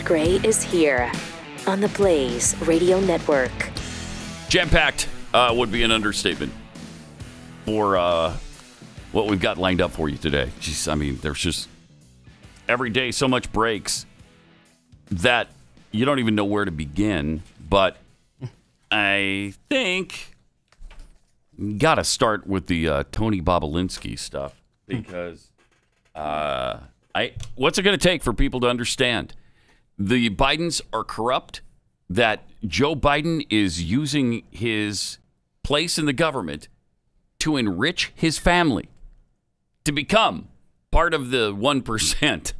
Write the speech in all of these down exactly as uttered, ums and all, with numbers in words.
Pat Gray is here on the Blaze Radio Network. Jam-packed uh, would be an understatement for uh, what we've got lined up for you today. Jeez, I mean, there's just every day so much breaks that you don't even know where to begin. But I think got to start with the uh, Tony Bobulinski stuff because uh, I what's it going to take for people to understand the Bidens are corrupt, that Joe Biden is using his place in the government to enrich his family, to become part of the one percent.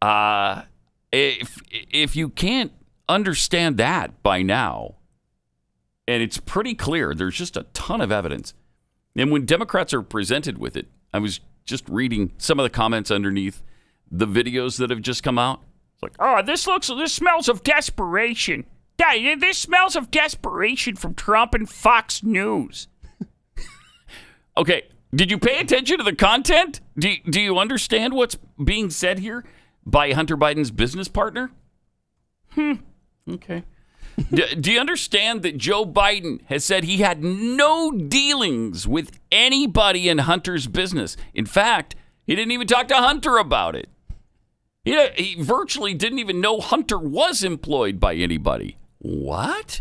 Uh, if, if you can't understand that by now, and it's pretty clear, there's just a ton of evidence. And when Democrats are presented with it, I was just reading some of the comments underneath the videos that have just come out. It's like, oh, this looks, this smells of desperation. This smells of desperation from Trump and Fox News. Okay, did you pay attention to the content? Do, do you understand what's being said here by Hunter Biden's business partner? Hmm, okay. do, do you understand that Joe Biden has said he had no dealings with anybody in Hunter's business? In fact, he didn't even talk to Hunter about it. He, he virtually didn't even know Hunter was employed by anybody. What?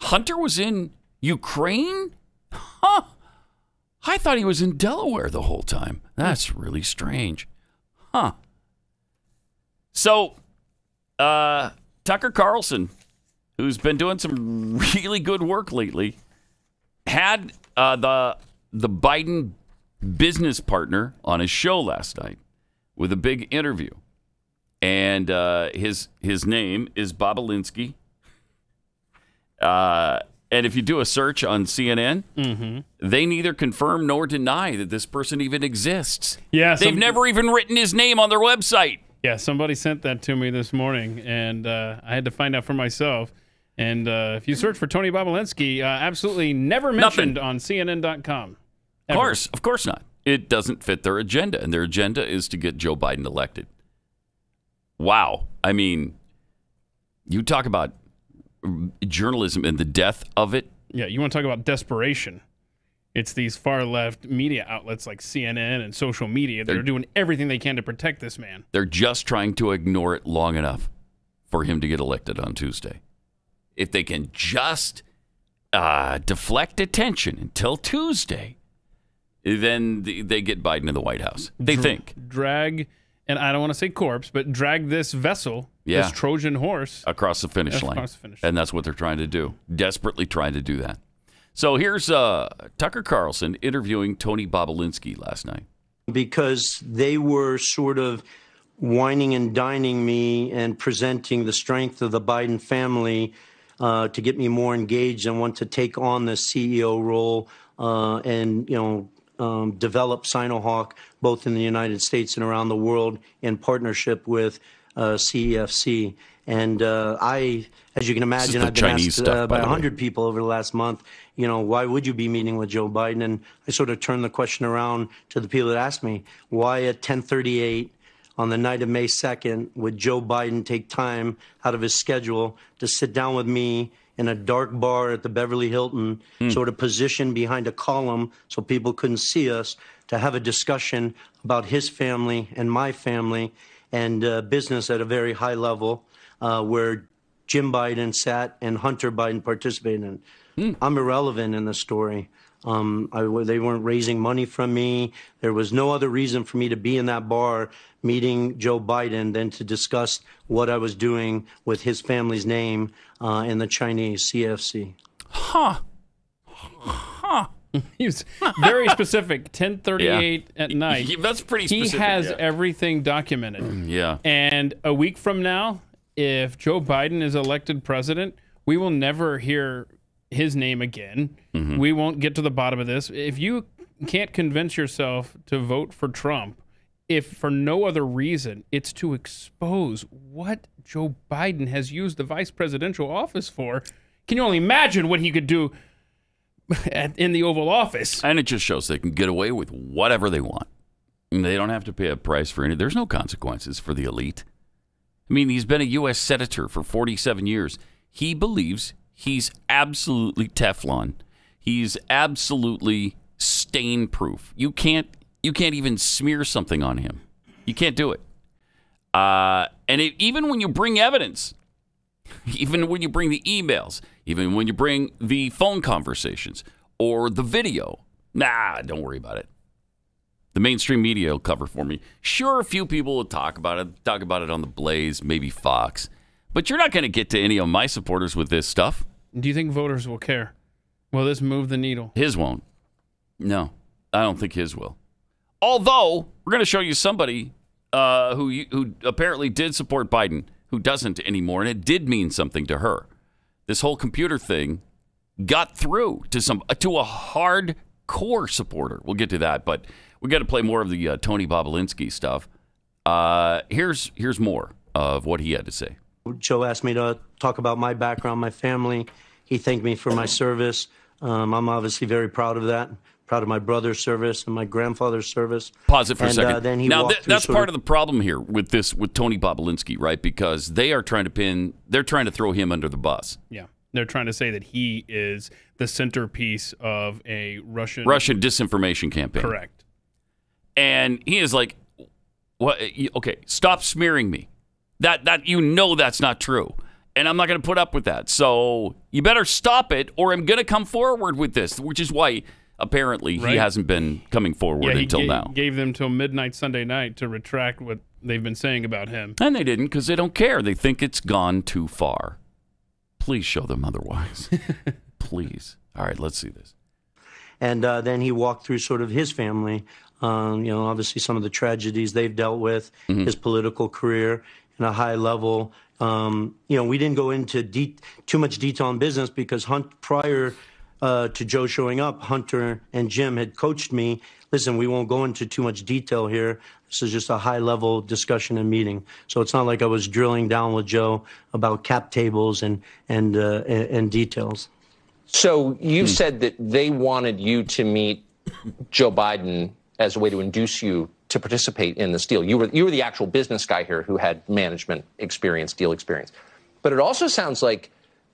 Hunter was in Ukraine? Huh. I thought he was in Delaware the whole time. That's really strange. Huh. So, uh, Tucker Carlson, who's been doing some really good work lately, had uh, the, the Biden business partner on his show last night with a big interview. And uh, his, his name is Bobulinski. Uh... And if you do a search on C N N, mm-hmm. they neither confirm nor deny that this person even exists. Yeah, they've never even written his name on their website. Yeah, somebody sent that to me this morning, and uh, I had to find out for myself. And uh, if you search for Tony Bobulinski, uh, absolutely never mentioned Nothing. on C N N dot com. Ever. Of course, of course not. It doesn't fit their agenda, and their agenda is to get Joe Biden elected. Wow. I mean, you talk about journalism and the death of it. Yeah, you want to talk about desperation. It's these far-left media outlets like C N N and social media that they're, are doing everything they can to protect this man. They're just trying to ignore it long enough for him to get elected on Tuesday. If they can just uh, deflect attention until Tuesday, then they get Biden in the White House. They Dra think. Drag, and I don't want to say corpse, but drag this vessel, yeah. this Trojan horse across the finish line, across the finish line. And that's what they're trying to do. Desperately trying to do that. So here's uh, Tucker Carlson interviewing Tony Bobulinski last night. Because they were sort of whining and dining me and presenting the strength of the Biden family uh, to get me more engaged and want to take on the C E O role uh, and, you know, um, develop Sinohawk both in the United States and around the world in partnership with Uh, C E F C. And uh, I, as you can imagine, I've been Chinese asked stuff, uh, by one hundred people over the last month, you know, why would you be meeting with Joe Biden? And I sort of turned the question around to the people that asked me, why at ten thirty-eight on the night of May second would Joe Biden take time out of his schedule to sit down with me in a dark bar at the Beverly Hilton, mm. sort of positioned behind a column so people couldn't see us, to have a discussion about his family and my family and uh, business at a very high level uh, where Jim Biden sat and Hunter Biden participated in. Mm. I'm irrelevant in the story. Um, I, they weren't raising money from me. There was no other reason for me to be in that bar meeting Joe Biden than to discuss what I was doing with his family's name uh, in the Chinese C F C. Huh. Huh. He was very specific. ten thirty-eight yeah. at night. He, that's pretty specific. He has yeah. everything documented. Yeah. And a week from now, if Joe Biden is elected president, we will never hear his name again. Mm-hmm. We won't get to the bottom of this. If you can't convince yourself to vote for Trump, if for no other reason, it's to expose what Joe Biden has used the vice presidential office for. Can you only imagine what he could do in the Oval Office? And it just shows they can get away with whatever they want. And they don't have to pay a price for any. There's no consequences for the elite. I mean, he's been a U S senator for forty-seven years. He believes he's absolutely Teflon. He's absolutely stain proof. You can't you can't even smear something on him. You can't do it. Uh, and it, even when you bring evidence, even when you bring the emails, even when you bring the phone conversations or the video, nah, don't worry about it. The mainstream media will cover for me. Sure, a few people will talk about it, talk about it on The Blaze, maybe Fox. But you're not going to get to any of my supporters with this stuff. Do you think voters will care? Will this move the needle? His won't. No, I don't think his will. Although, we're going to show you somebody uh, who, who apparently did support Biden, who doesn't anymore, and it did mean something to her. This whole computer thing got through to, some, to a hardcore supporter. We'll get to that, but we got to play more of the uh, Tony Bobulinski stuff. Uh, here's here's more of what he had to say. Joe asked me to talk about my background, my family. He thanked me for my service. Um, I'm obviously very proud of that. Proud of my brother's service and my grandfather's service. Pause it for and, a second. Uh, then he now th that's part of the problem here with this with Tony Bobulinski, right? Because they are trying to pin, they're trying to throw him under the bus. Yeah. They're trying to say that he is the centerpiece of a Russian Russian disinformation campaign. Correct. And he is like, "What? Okay, stop smearing me. That that you know that's not true, and I'm not going to put up with that. So you better stop it, or I'm going to come forward with this." Which is why apparently right. he hasn't been coming forward yeah, he until now. Gave them till midnight Sunday night to retract what they've been saying about him, and they didn't because they don't care. They think it's gone too far. Please show them otherwise. Please. All right, let's see this. And uh, then he walked through sort of his family. Um, you know, obviously some of the tragedies they've dealt with, mm-hmm. his political career in a high level. Um, you know, we didn't go into de too much detail on business because Hunt, prior uh, to Joe showing up, Hunter and Jim had coached me. Listen, we won't go into too much detail here. This is just a high level discussion and meeting. So it's not like I was drilling down with Joe about cap tables and, and, uh, and, and details. So you hmm. said that they wanted you to meet Joe Biden as a way to induce you to participate in this deal. You were you were the actual business guy here who had management experience, deal experience. But it also sounds like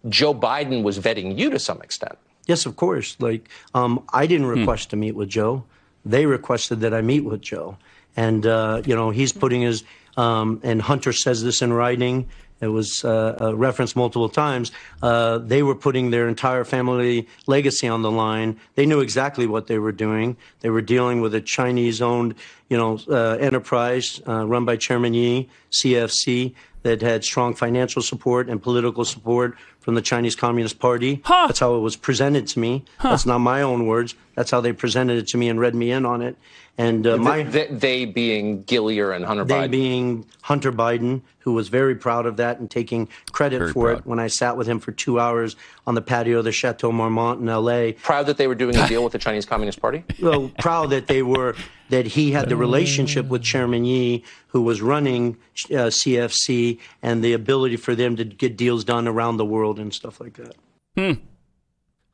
Joe Biden was vetting you to some extent. Yes, of course. Like, um, I didn't request hmm. to meet with Joe. They requested that I meet with Joe. And, uh, you know, he's putting his, um, and Hunter says this in writing, it was uh, uh, referenced multiple times, uh, they were putting their entire family legacy on the line. They knew exactly what they were doing. They were dealing with a Chinese-owned, you know, uh, enterprise uh, run by Chairman Ye, C E F C, that had strong financial support and political support from the Chinese Communist Party. Huh. That's how it was presented to me. Huh. That's not my own words. That's how they presented it to me and read me in on it. And uh, my they, they being Gillier and Hunter they Biden. They being Hunter Biden, who was very proud of that and taking credit very for proud. It when I sat with him for two hours on the patio of the Chateau Marmont in L A Proud that they were doing a deal with the Chinese Communist Party? Well, proud that they were, that he had the relationship with Chairman Ye, who was running uh, C F C, and the ability for them to get deals done around the world and stuff like that. Hmm.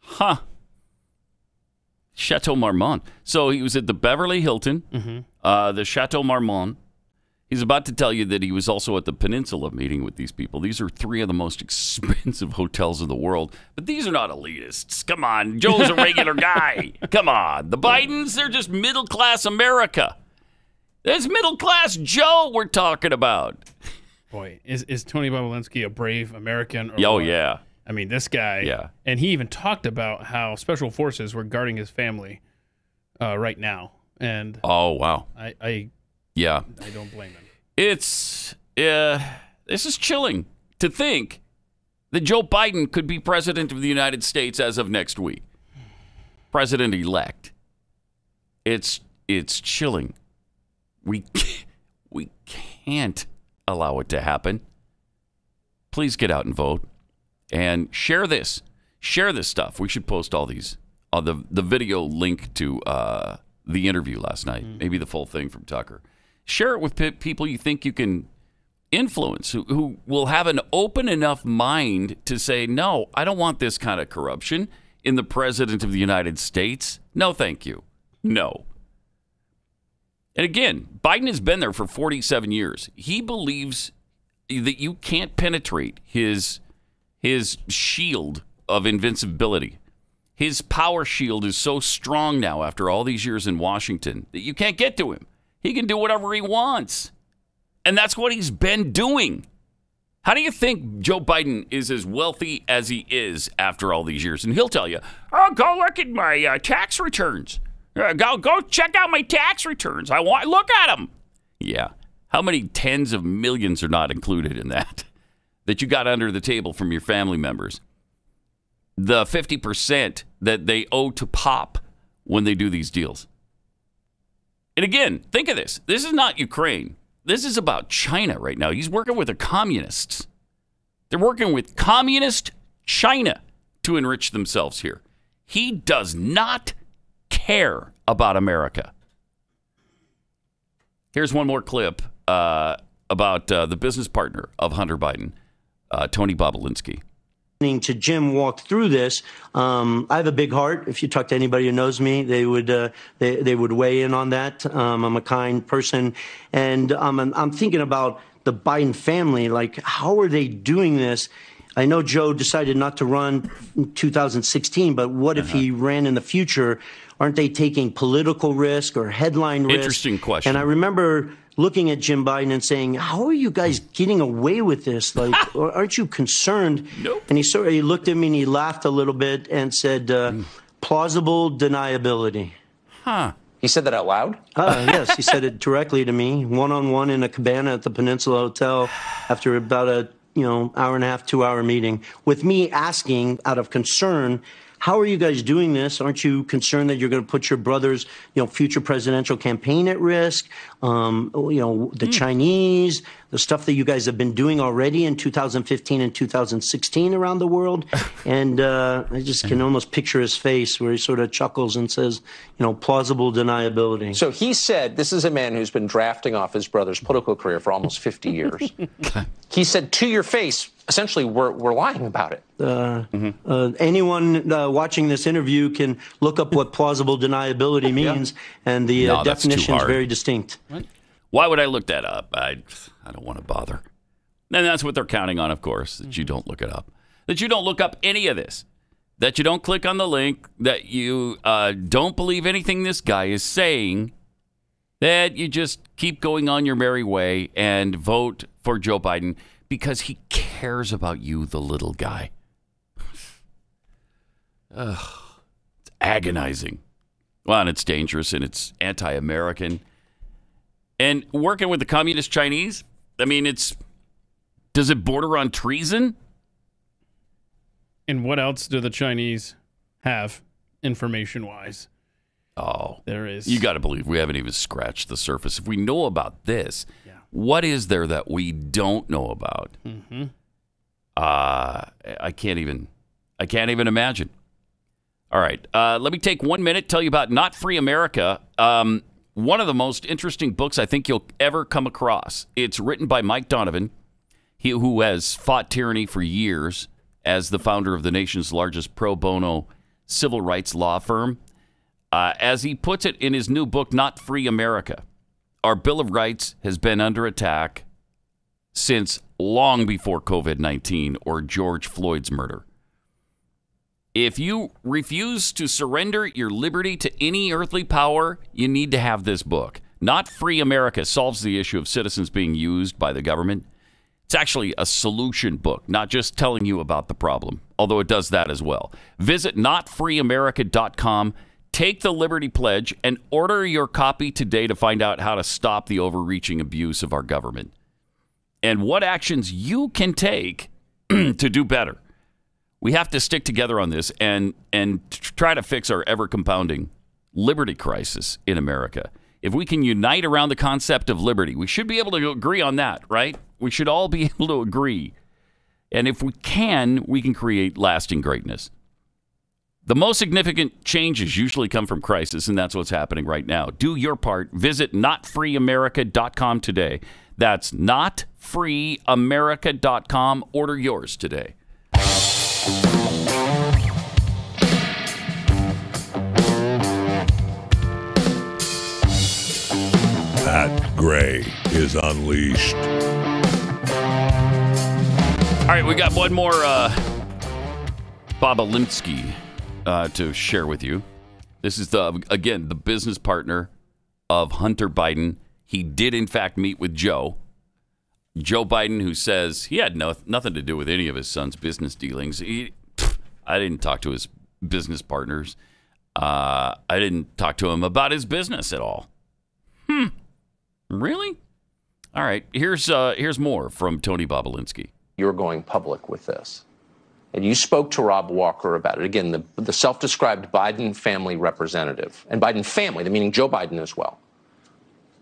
Huh. Chateau Marmont. So he was at the Beverly Hilton, mm-hmm. uh, the Chateau Marmont. He's about to tell you that he was also at the Peninsula meeting with these people. These are three of the most expensive hotels in the world, but these are not elitists. Come on, Joe's a regular guy. Come on. The Bidens, they're just middle-class America. That's middle-class Joe we're talking about. Boy, is, is Tony Bobulinski a brave American? Or oh, what? Yeah. I mean, this guy, yeah. And he even talked about how special forces were guarding his family uh, right now. And oh wow, I, I yeah, I don't blame him. It's uh, this is chilling to think that Joe Biden could be president of the United States as of next week, president elect. It's it's chilling. We can't, we can't allow it to happen. Please get out and vote. And share this, share this stuff. We should post all these, all the the video link to uh, the interview last night, mm. maybe the full thing from Tucker. Share it with p people you think you can influence, who, who will have an open enough mind to say, no, I don't want this kind of corruption in the president of the United States. No, thank you. No. And again, Biden has been there for forty-seven years. He believes that you can't penetrate his his shield of invincibility. His power shield is so strong now after all these years in Washington that you can't get to him. He can do whatever he wants. And that's what he's been doing. How do you think Joe Biden is as wealthy as he is after all these years? And he'll tell you, oh, go look at my uh, tax returns. Uh, go, go check out my tax returns. I want look at them. Yeah. How many tens of millions are not included in that that you got under the table from your family members? The fifty percent that they owe to Pop when they do these deals. And again, think of this. This is not Ukraine. This is about China right now. He's working with the communists. They're working with communist China to enrich themselves here. He does not care about America. Here's one more clip uh, about uh, the business partner of Hunter Biden, uh, Tony Bobulinski. To Jim walk through this, um, I have a big heart. If you talk to anybody who knows me, they would uh, they, they would weigh in on that. Um, I'm a kind person, and um, I'm, I'm thinking about the Biden family. Like, how are they doing this? I know Joe decided not to run in two thousand sixteen, but what uh-huh. if he ran in the future? Aren't they taking political risk or headline risk? Interesting question. And I remember looking at Jim Biden and saying, how are you guys getting away with this? Like, aren't you concerned? Nope. And he sort of, he looked at me and he laughed a little bit and said, uh, mm. plausible deniability. Huh. He said that out loud? Uh, yes, he said it directly to me, one-on-one in a cabana at the Peninsula Hotel after about a, you know, hour and a half, two-hour meeting, with me asking out of concern, how are you guys doing this? Aren't you concerned that you're going to put your brother's, you know, future presidential campaign at risk? Um, you know, the mm. Chinese, the stuff that you guys have been doing already in two thousand fifteen and two thousand sixteen around the world. And uh, I just can almost picture his face where he sort of chuckles and says, you know, plausible deniability. So he said, this is a man who's been drafting off his brother's political career for almost fifty years. He said, to your face, essentially, we're, we're lying about it. Uh, mm-hmm. uh, anyone uh, watching this interview can look up what plausible deniability means, yeah. and the no, uh, definition is very distinct. What? Why would I look that up? I, I don't want to bother. And that's what they're counting on, of course, that mm-hmm. you don't look it up. That you don't look up any of this. That you don't click on the link. That you uh, don't believe anything this guy is saying. That you just keep going on your merry way and vote for Joe Biden. Because he cares about you, the little guy. Ugh, it's agonizing. Well, and it's dangerous, and it's anti-American. And working with the communist Chinese, I mean, it's... Does it border on treason? And what else do the Chinese have, information-wise? Oh. There is. You got to believe we haven't even scratched the surface. If we know about this... Yeah. What is there that we don't know about? Mm-hmm. uh, I can't even, I can't even imagine. All right, uh, let me take one minute, tell you about Not Free America. Um, one of the most interesting books I think you'll ever come across. It's written by Mike Donovan, he, who has fought tyranny for years as the founder of the nation's largest pro bono civil rights law firm. Uh, as he puts it in his new book, Not Free America, our Bill of Rights has been under attack since long before COVID nineteen or George Floyd's murder. If you refuse to surrender your liberty to any earthly power, you need to have this book. Not Free America solves the issue of citizens being used by the government. It's actually a solution book, not just telling you about the problem, although it does that as well. Visit not free america dot com. Take the Liberty Pledge and order your copy today to find out how to stop the overreaching abuse of our government and what actions you can take to do better. We have to stick together on this and, and try to fix our ever-compounding liberty crisis in America. If we can unite around the concept of liberty, we should be able to agree on that, right? We should all be able to agree. And if we can, we can create lasting greatness. The most significant changes usually come from crisis, and that's what's happening right now. Do your part. Visit not free america dot com today. That's not free america dot com. Order yours today. Pat Gray is unleashed. All right, we got one more uh, Bobulinski uh, to share with you. This is, the again, the business partner of Hunter Biden. He did, in fact, meet with Joe. Joe Biden, who says he had no, nothing to do with any of his son's business dealings. He, pff, I didn't talk to his business partners. Uh, I didn't talk to him about his business at all. Hmm. Really? All right. Here's, uh, here's more from Tony Bobulinski. You're going public with this. And you spoke to Rob Walker about it. Again, the, the self-described Biden family representative. And Biden family, meaning Joe Biden as well.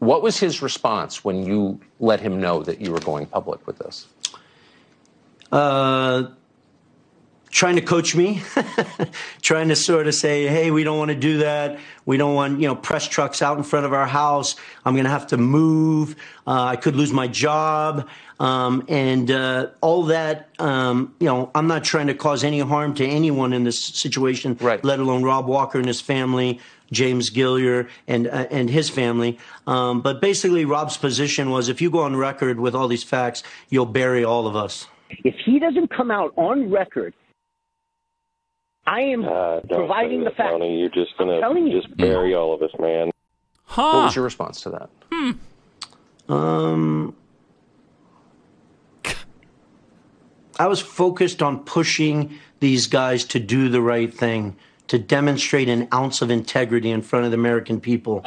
What was his response when you let him know that you were going public with this? Uh, trying to coach me, trying to sort of say, hey, we don't want to do that. We don't want, you know, press trucks out in front of our house. I'm going to have to move. Uh, I could lose my job. Um, and uh, all that, um, you know, I'm not trying to cause any harm to anyone in this situation, right. Let alone Rob Walker and his family, James Gillier and uh, and his family. Um, but basically, Rob's position was, if you go on record with all these facts, you'll bury all of us. If he doesn't come out on record, I am uh, providing the facts. Tony, you're just going to just bury you. all of us, man. Huh. What was your response to that? Hmm. Um, I was focused on pushing these guys to do the right thing, to demonstrate an ounce of integrity in front of the American people.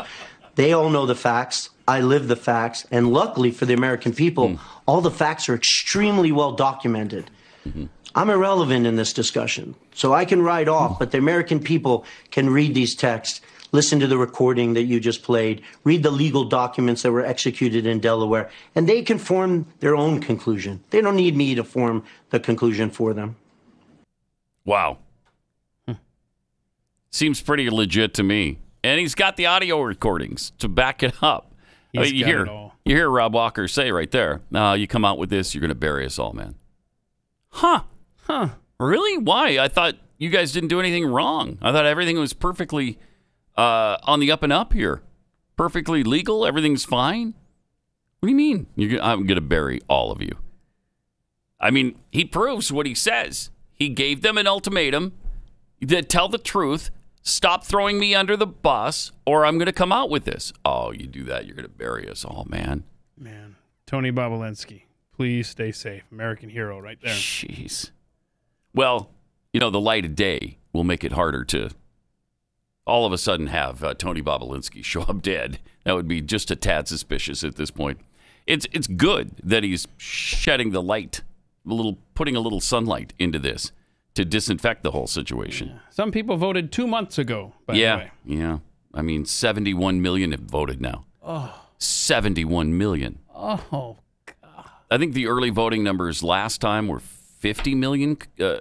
They all know the facts. I live the facts. And luckily for the American people, mm. all the facts are extremely well documented. Mm-hmm. I'm irrelevant in this discussion. So I can ride off, mm. but the American people can read these texts, listen to the recording that you just played, read the legal documents that were executed in Delaware, and they can form their own conclusion. They don't need me to form the conclusion for them. Wow. Seems pretty legit to me. And he's got the audio recordings to back it up. I mean, you hear, you hear Rob Walker say right there, no, you come out with this, you're going to bury us all, man. Huh. Huh. Really? Why? I thought you guys didn't do anything wrong. I thought everything was perfectly uh, on the up and up here. Perfectly legal. Everything's fine. What do you mean? You're, I'm going to bury all of you. I mean, he proves what he says. He gave them an ultimatum to tell the truth. Stop throwing me under the bus, or I'm going to come out with this. Oh, you do that, you're going to bury us all, man. Man, Tony Bobulinski, please stay safe. American hero right there. Jeez. Well, you know, the light of day will make it harder to all of a sudden have uh, Tony Bobulinski show up dead. That would be just a tad suspicious at this point. It's, it's good that he's shedding the light, a little, putting a little sunlight into this, to disinfect the whole situation. Yeah. Some people voted two months ago, by yeah, the way. Yeah. I mean, seventy-one million have voted now. Oh. seventy-one million. Oh, God. I think the early voting numbers last time were fifty million uh,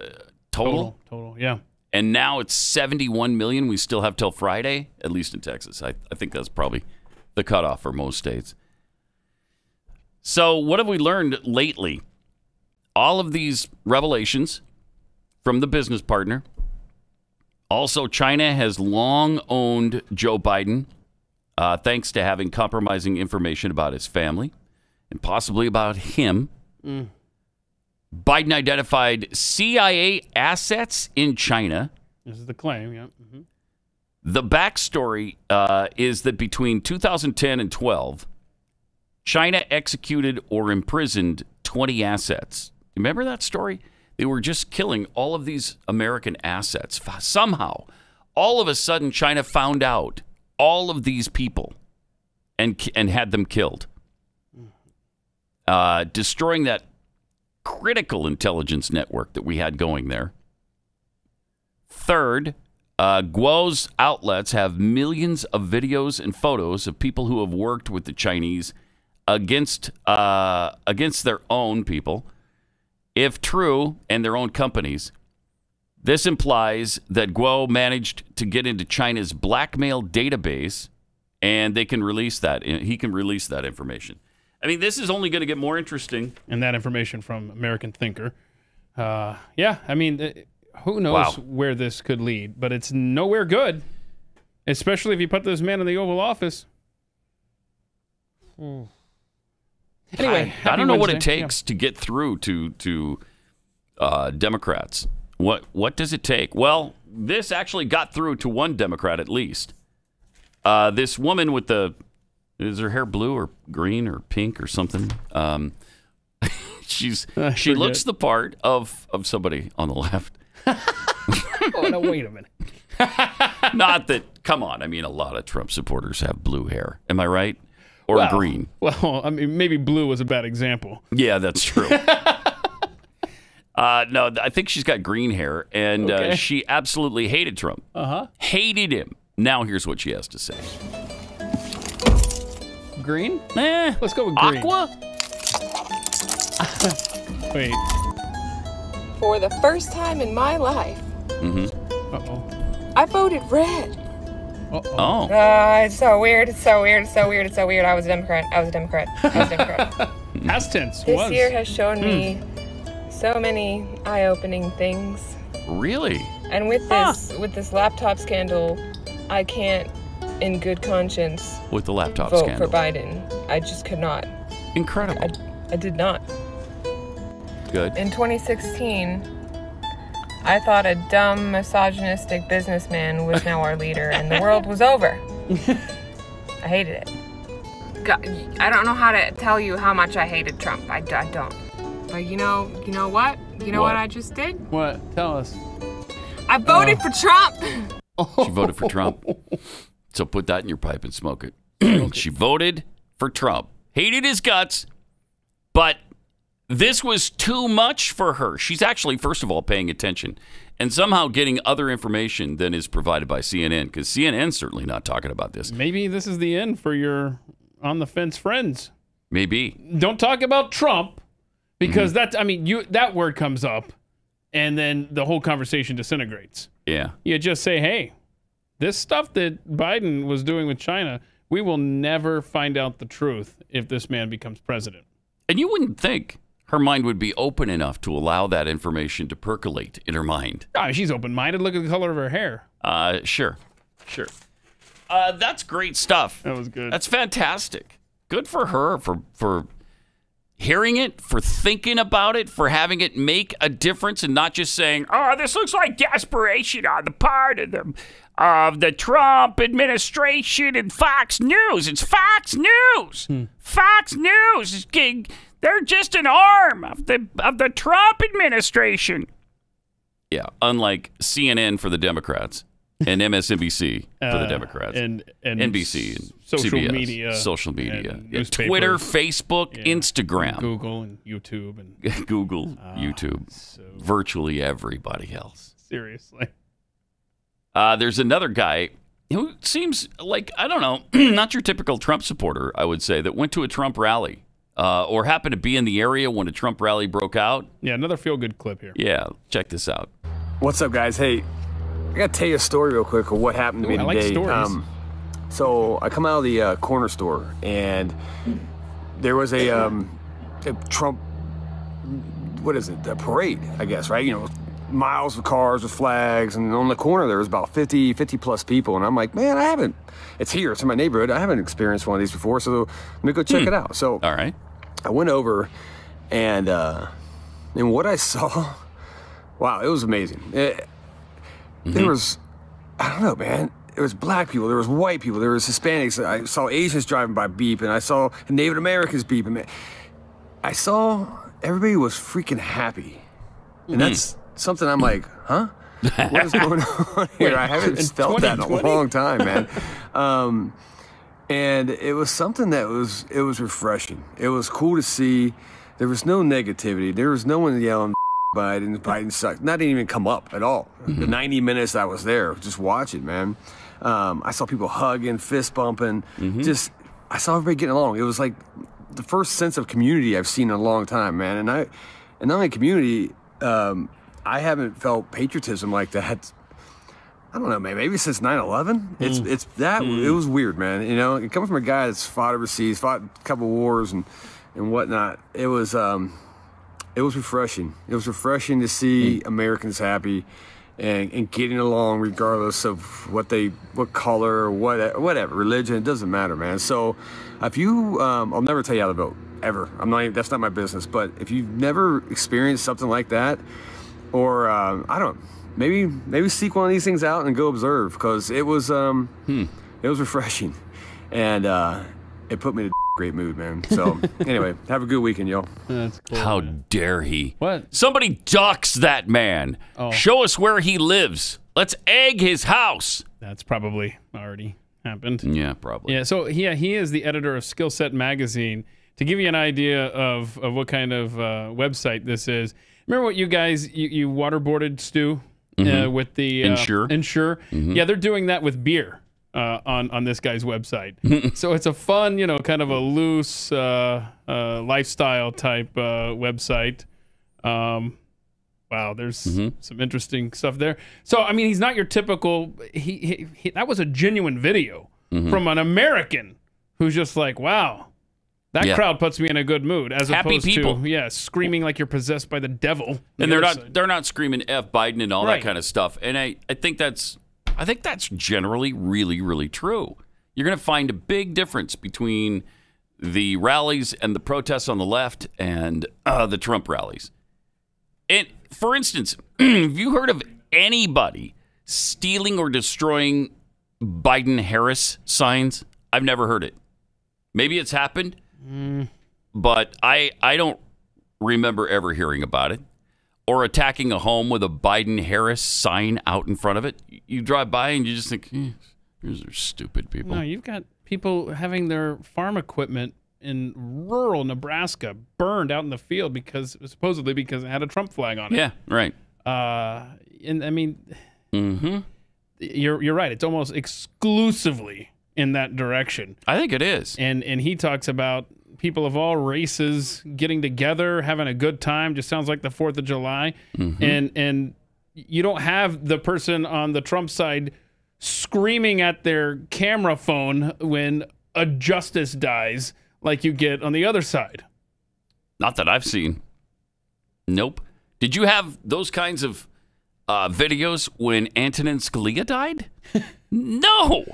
total. total. Total, yeah. And now it's seventy-one million. We still have till Friday, at least in Texas. I, I think that's probably the cutoff for most states. So what have we learned lately? All of these revelations from the business partner. Also, China has long owned Joe Biden, uh, thanks to having compromising information about his family and possibly about him. Mm. Biden identified C I A assets in China. This is the claim, yeah. Mm-hmm. The backstory uh, is that between two thousand ten and twelve, China executed or imprisoned twenty assets. Remember that story? They were just killing all of these American assets. Somehow, all of a sudden, China found out all of these people and and had them killed, uh, destroying that critical intelligence network that we had going there. Third, uh, Guo's outlets have millions of videos and photos of people who have worked with the Chinese against uh, against their own people. If true, and their own companies, this implies that Guo managed to get into China's blackmail database, and they can release that. He can release that information. I mean, this is only going to get more interesting. And that information from American Thinker. Uh, yeah, I mean, who knows wow. where this could lead, but it's nowhere good, especially if you put this man in the Oval Office. Ooh. Anyway, I, I don't know Wednesday. what it takes yeah. to get through to to uh, Democrats. What what does it take? Well, this actually got through to one Democrat at least. Uh, this woman with the, is her hair blue or green or pink or something? Um, she's uh, she looks the part of of somebody on the left. Oh, no, wait a minute. Not that, come on. I mean, a lot of Trump supporters have blue hair. Am I right? Or well, green. Well, I mean, maybe blue was a bad example. Yeah, that's true. Uh, no, I think she's got green hair, and okay. uh, she absolutely hated Trump. Uh-huh. Hated him. Now here's what she has to say. Green? Eh. Let's go with green. Aqua? Wait. For the first time in my life, mm-hmm. Uh-oh. I voted red. Uh-oh. Oh. Uh, it's so weird. It's so weird. It's so weird. It's so weird. I was a Democrat. I was a Democrat. I was a Democrat. Past tense. This was. year has shown me... Mm. So many eye-opening things. Really? And with this, ah. with this laptop scandal, I can't, in good conscience, with the laptop vote scandal. for Biden. I just could not. Incredible. I, I did not. Good. In twenty sixteen, I thought a dumb, misogynistic businessman was now our leader, and the world was over. I hated it. God, I don't know how to tell you how much I hated Trump. I, I don't. But you know, you know what? You know what, what I just did? What? Tell us. I voted uh, for Trump. Oh. She voted for Trump. So put that in your pipe and smoke it. She voted for Trump. Hated his guts, but this was too much for her. She's actually, first of all, paying attention and somehow getting other information than is provided by C N N, because C N N's certainly not talking about this. Maybe this is the end for your on-the-fence friends. Maybe. Don't talk about Trump. Because mm-hmm. that's, I mean, you that word comes up, and then the whole conversation disintegrates. Yeah. You just say, hey, this stuff that Biden was doing with China, we will never find out the truth if this man becomes president. And you wouldn't think her mind would be open enough to allow that information to percolate in her mind. Oh, she's open-minded. Look at the color of her hair. Uh, sure. Sure. Uh, that's great stuff. That was good. That's fantastic. Good for her for... for hearing it, for thinking about it, for having it make a difference, and not just saying, "Oh, this looks like desperation on the part of the of the Trump administration and Fox News." It's Fox News. Hmm. Fox News is they're just an arm of the of the Trump administration. Yeah, unlike C N N for the Democrats and M S N B C uh, for the Democrats and, and N B C and social C B S, media, social media, yeah, Twitter, Facebook, yeah, Instagram, Google, and YouTube, and Google, uh, YouTube, so virtually everybody else. Seriously, uh, there's another guy who seems like, I don't know, not your typical Trump supporter. I would say that went to a Trump rally uh, or happened to be in the area when a Trump rally broke out. Yeah, another feel-good clip here. Yeah, check this out. What's up, guys? Hey. I gotta tell you a story real quick of what happened to me Ooh, today. I like stories. Um, so I come out of the uh, corner store, and there was a, um, a Trump, what is it, a parade, I guess, right? You know, miles of cars with flags, and on the corner there was about fifty, fifty plus people, and I'm like, man, I haven't, it's here, it's in my neighborhood, I haven't experienced one of these before, so let me go check hmm. it out. So All right. I went over, and, uh, and what I saw, wow, it was amazing. It, There was, I don't know, man. There was black people. There was white people. There was Hispanics. I saw Asians driving by beeping. I saw Native Americans beeping. Man, I saw everybody was freaking happy, and that's something I'm like, huh? What is going on here? I haven't felt that in a long time, man. Um, and it was something that was it was refreshing. It was cool to see. There was no negativity. There was no one yelling. Biden, Biden sucked. That didn't even come up at all. Mm-hmm. The ninety minutes I was there, just watching, man. Um, I saw people hugging, fist bumping. Mm-hmm. Just, I saw everybody getting along. It was like the first sense of community I've seen in a long time, man. And I, and not only community, um, I haven't felt patriotism like that. I don't know, man. Maybe since nine eleven. It's, mm. it's that. Mm. It was weird, man. You know, it comes from a guy that's fought overseas, fought a couple wars and and whatnot. It was. Um, It was refreshing. It was refreshing to see mm. Americans happy and, and getting along regardless of what they, what color, or what, whatever, religion, it doesn't matter, man. So if you, um, I'll never tell you how to vote. ever. I'm not even, that's not my business. But if you've never experienced something like that, or uh, I don't know, maybe maybe seek one of these things out and go observe, because it was um hmm. it was refreshing, and uh, it put me to great mood, man. So anyway, have a good weekend, y'all. That's cool. How man. dare he? What? Somebody dox that man. Oh. Show us where he lives. Let's egg his house. That's probably already happened. Yeah, probably. Yeah. So yeah, he is the editor of Skill Set Magazine. To give you an idea of of what kind of uh, website this is. Remember what you guys you, you waterboarded Stu mm-hmm. uh, with the uh, Insure. Insure. Mm-hmm. Yeah, they're doing that with beer uh, on on this guy's website. So it's a fun, you know, kind of a loose uh, uh, lifestyle type uh, website. Um, wow, there's mm-hmm. some interesting stuff there. So I mean, he's not your typical. He, he, he that was a genuine video mm-hmm. from an American who's just like, wow. That yeah. crowd puts me in a good mood, as Happy opposed people. to yeah, screaming like you're possessed by the devil. And they're not they're not screaming F Biden and all right. that kind of stuff. And I, I think that's I think that's generally really, really true. You're gonna find a big difference between the rallies and the protests on the left and uh, the Trump rallies. And for instance, have you heard of anybody stealing or destroying Biden-Harris signs? I've never heard it. Maybe it's happened. Mm. But I I don't remember ever hearing about it, or attacking a home with a Biden-Harris sign out in front of it. You drive by and you just think, eh, these are stupid people. No, you've got people having their farm equipment in rural Nebraska burned out in the field because supposedly because it had a Trump flag on it. Yeah, right. Uh, and I mean, mm-hmm. you're you're right. It's almost exclusively in that direction. I think it is. And and he talks about people of all races getting together, having a good time. Just sounds like the fourth of July. Mm-hmm. And and you don't have the person on the Trump side screaming at their camera phone when a justice dies like you get on the other side. Not that I've seen. Nope. Did you have those kinds of uh, videos when Antonin Scalia died? No.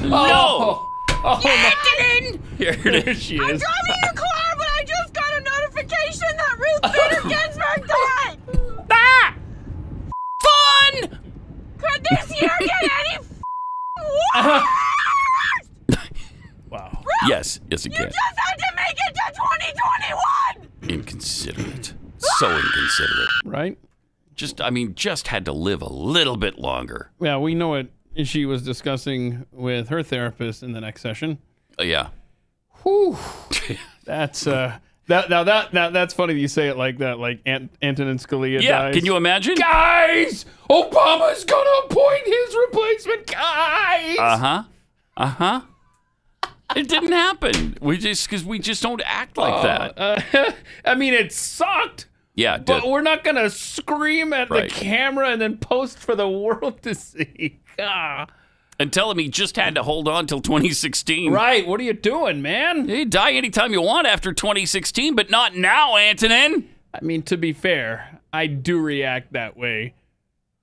No. Oh, Antonin! Here, there she is. I'm driving in a car, but I just got a notification that Ruth Bader Ginsburg died! Ah! Fun! Could this year get any worse? Wow. Ruth, yes, yes it can. You just had to make it to twenty twenty-one! Inconsiderate. So inconsiderate. Right? Just, I mean, just had to live a little bit longer. Yeah, we know it. She was discussing with her therapist in the next session. Uh, yeah. Whew. That's uh. That now that now that's funny that you say it like that. Like Ant, Antonin Scalia. Yeah. Dies. Can you imagine? Guys, Obama's gonna appoint his replacement. Guys. Uh huh. Uh huh. It didn't happen. We just because we just don't act like uh, that. Uh, I mean, it sucked. Yeah. It but did. We're not gonna scream at right. the camera and then post for the world to see. Ah. And tell him he just had to hold on till twenty sixteen. Right, what are you doing, man? You die anytime you want after twenty sixteen, but not now, Antonin. I mean, to be fair, I do react that way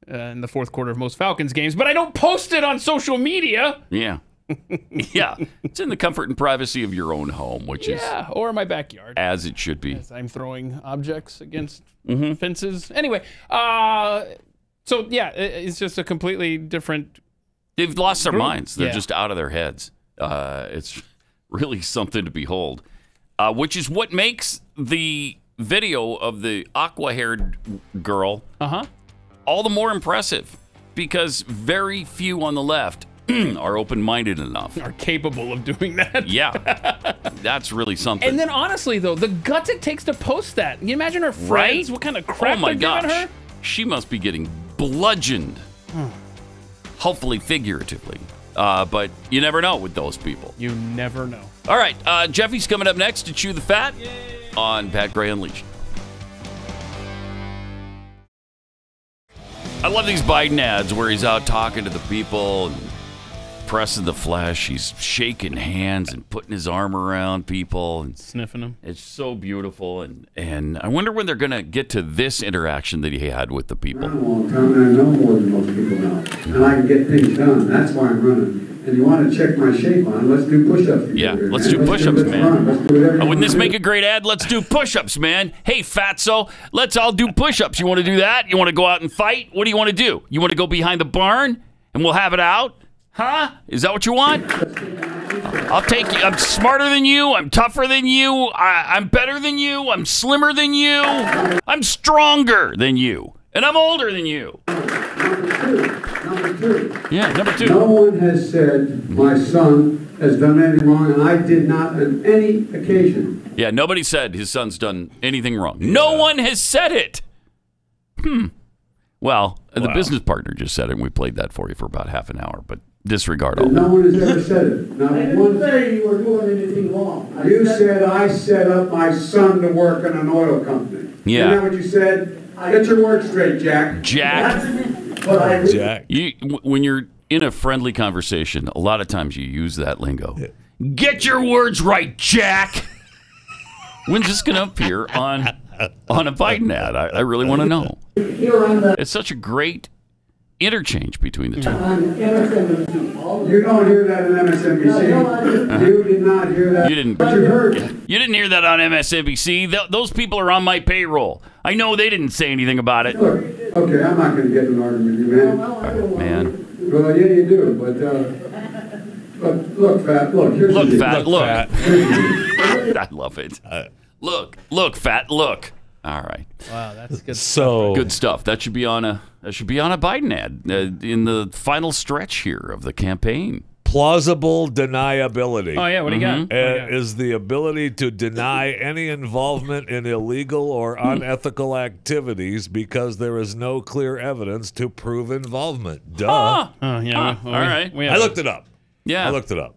uh, in the fourth quarter of most Falcons games, but I don't post it on social media. Yeah. Yeah. It's in the comfort and privacy of your own home, which yeah, is... Yeah, or my backyard. As it should be. As I'm throwing objects against mm-hmm. fences. Anyway, uh... so, yeah, it's just a completely different... They've lost their group. minds. They're yeah. just out of their heads. Uh, it's really something to behold, uh, which is what makes the video of the aqua-haired girl uh-huh. all the more impressive, because very few on the left are open-minded enough. Are capable of doing that. Yeah. That's really something. And then, honestly, though, the guts it takes to post that. Can you imagine her friends? Right? What kind of crap oh my they're gosh. giving her? She must be getting bludgeoned, hopefully figuratively. Uh, but you never know with those people. You never know. All right, uh, Jeffy's coming up next to Chew the Fat Yay. on Pat Gray Unleashed. I love these Biden ads where he's out talking to the people and pressing the flesh. He's shaking hands and putting his arm around people and sniffing them. It's so beautiful, and and I wonder when they're gonna get to this interaction that he had with the people. I'm a long time and I know more than most people now, and I can get things done. That's why I'm running. and you want to check my shape on, let's do push-ups. Yeah, here, let's, do let's, push-ups, do, let's, run, let's do push-ups, man. Wouldn't this make a great ad? Let's do push-ups, man. Hey, fatso, let's all do push-ups. You want to do that? You want to go out and fight? What do you want to do? You want to go behind the barn and we'll have it out? Huh? Is that what you want? I'll take you. I'm smarter than you. I'm tougher than you. I, I'm better than you. I'm slimmer than you. I'm stronger than you. And I'm older than you. Number two. Yeah, number two. No one has said my son has done anything wrong, and I did not on any occasion. Yeah, nobody said his son's done anything wrong. No yeah. one has said it. Hmm. Well, wow. The business partner just said it, and we played that for you for about half an hour, but disregard all that. No one has ever said it. Not I didn't one say you were doing anything wrong. I you said, said I set up my son to work in an oil company. Yeah. Isn't that what you said? Get your words straight, Jack. Jack. Jack. You, when you're in a friendly conversation, a lot of times you use that lingo. Get your words right, Jack. When's this going to appear on on a Biden ad? I, I really want to know. It's such a great interchange between the two. You don't hear that on M S N B C. You did not hear that. You didn't, but you, heard. You didn't hear that on M S N B C. Th those people are on my payroll. I know they didn't say anything about it. Look, okay, I'm not going to get in an argument with you, man. All right, man. Well, yeah, you do, but, uh, but look, fat, look. Here's look, fat, look. Fat. I love it. Look, look, fat, look. All right. Wow, that's good. So good stuff. That should be on a that should be on a Biden ad uh, in the final stretch here of the campaign. Plausible deniability. Oh yeah, what do you mm-hmm. got? Uh, what do you is the ability to deny any involvement in illegal or unethical activities because there is no clear evidence to prove involvement. Duh. Ah. Oh yeah. Ah. Well, we, all right. We I looked it up. Yeah, I looked it up.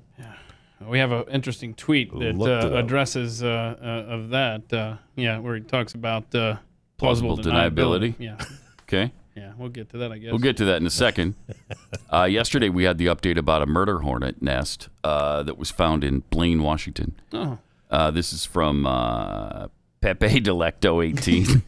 We have an interesting tweet that uh, addresses uh, uh, of that. Uh, yeah, where he talks about uh, plausible, plausible deniability. deniability. Yeah. Okay. Yeah, we'll get to that, I guess. We'll get to that in a second. uh, yesterday, we had the update about a murder hornet nest uh, that was found in Blaine, Washington. Oh. Uh, this is from uh, Pepe Delecto eighteen.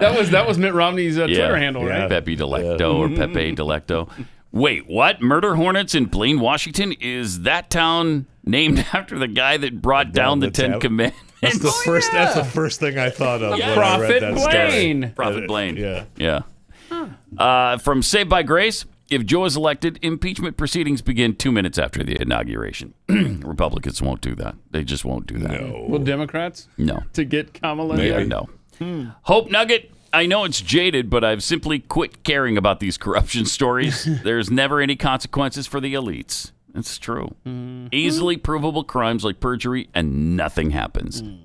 that was that was Mitt Romney's uh, yeah. Twitter handle, yeah. right? Pepe Delecto yeah. or Pepe Delecto. Wait, what? Murder hornets in Blaine, Washington? Is that town named after the guy that brought down, down the, the Ten Commandments? That's the oh, first. Yeah. That's the first thing I thought of. Yeah. When Prophet I read that Blaine. Story. Prophet Blaine. Yeah, yeah. Huh. Uh, from Saved by Grace. If Joe is elected, impeachment proceedings begin two minutes after the inauguration. Republicans won't do that. They just won't do that. No. Will Democrats? No. To get Kamala? Maybe. No. Hmm. Hope Nugget. I know it's jaded, but I've simply quit caring about these corruption stories. There's never any consequences for the elites. That's true. Mm-hmm. Easily provable crimes like perjury, and nothing happens. Mm.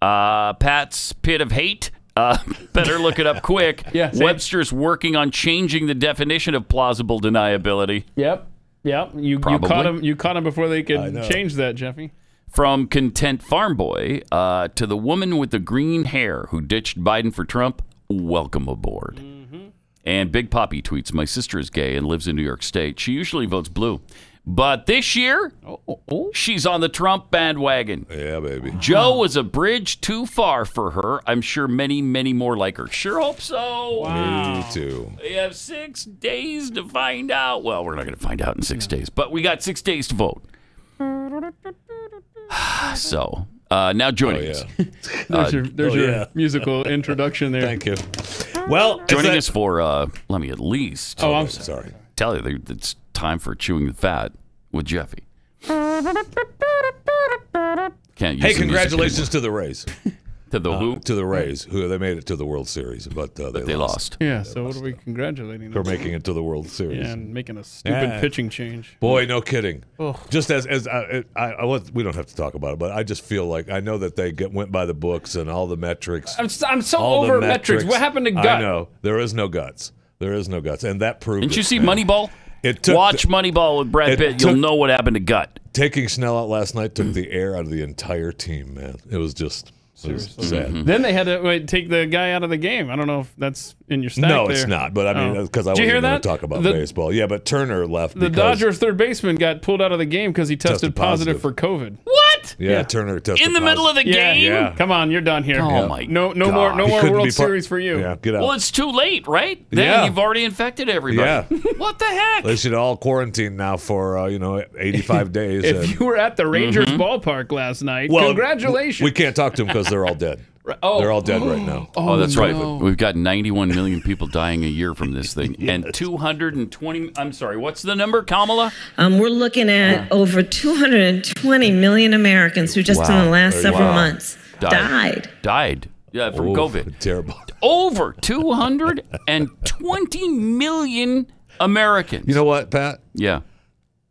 Uh, Pat's Pit of Hate. Uh, better look it up quick. yeah, Webster's working on changing the definition of plausible deniability. Yep. Yep. You, you caught him. You caught him before they could change that, Jeffy. From Content Farm Boy uh, to the woman with the green hair who ditched Biden for Trump, welcome aboard. Mm-hmm. And Big Poppy tweets, my sister is gay and lives in New York State. She usually votes blue. But this year, oh, oh, oh. she's on the Trump bandwagon. Yeah, baby. Joe was a bridge too far for her. I'm sure many, many more like her. Sure hope so. Wow. Me too. We have six days to find out. Well, we're not going to find out in six yeah. days, but we got six days to vote. So uh, now joining oh, us. Yeah. there's uh, your, there's oh, your yeah. musical introduction there. Thank you. Well, joining us for uh, let me at least. Oh, I'm sorry. sorry. Tell you, it's time for Chewing the Fat with Jeffy. Can't use hey, congratulations to the Rays. to the who? Uh, to the Rays, who they made it to the World Series, but uh, they, but they lost. lost. Yeah. They so lost what are we congratulating them for? Making it to the World Series yeah, and making a stupid yeah. pitching change. Boy, no kidding. Oh. Just as as I, I, I was, we don't have to talk about it, but I just feel like I know that they get, went by the books and all the metrics. I'm, I'm so over metrics. metrics. What happened to guts? I know there is no guts. There is no guts, and that proved. Didn't it. you see Moneyball? It took Watch the, Moneyball with Brad Pitt. Took, You'll know what happened to gut. Taking Snell out last night took the air out of the entire team, man. It was just. Seriously. Mm-hmm. Then they had to wait, take the guy out of the game. I don't know if that's in your stack. No, there. it's not. But I mean, because oh. I wasn't going to talk about the, baseball. Yeah, but Turner left. The Dodgers third baseman got pulled out of the game because he tested, tested positive, positive for COVID. What? What? Yeah, yeah. Turner tested in the positive. middle of the yeah. game. Yeah. Come on, you're done here. Oh yeah. my, no, no God. more, no more World Series for you. Yeah, get out. Well, it's too late, right? Then yeah. you've already infected everybody. Yeah. What the heck? They should all quarantine now for uh, you know eighty-five days. If and... you were at the Rangers mm-hmm. ballpark last night, well, congratulations. We can't talk to them because they're all dead. Oh. They're all dead right now. Oh, oh that's no. right. We've got ninety-one million people dying a year from this thing. Yes. And two hundred twenty, I'm sorry, what's the number, Kamala? Um, we're looking at uh. over two hundred twenty million Americans who just wow. in the last several wow. months died. Died. died. Yeah, from oh, COVID. Terrible. Over two hundred twenty million Americans. You know what, Pat? Yeah.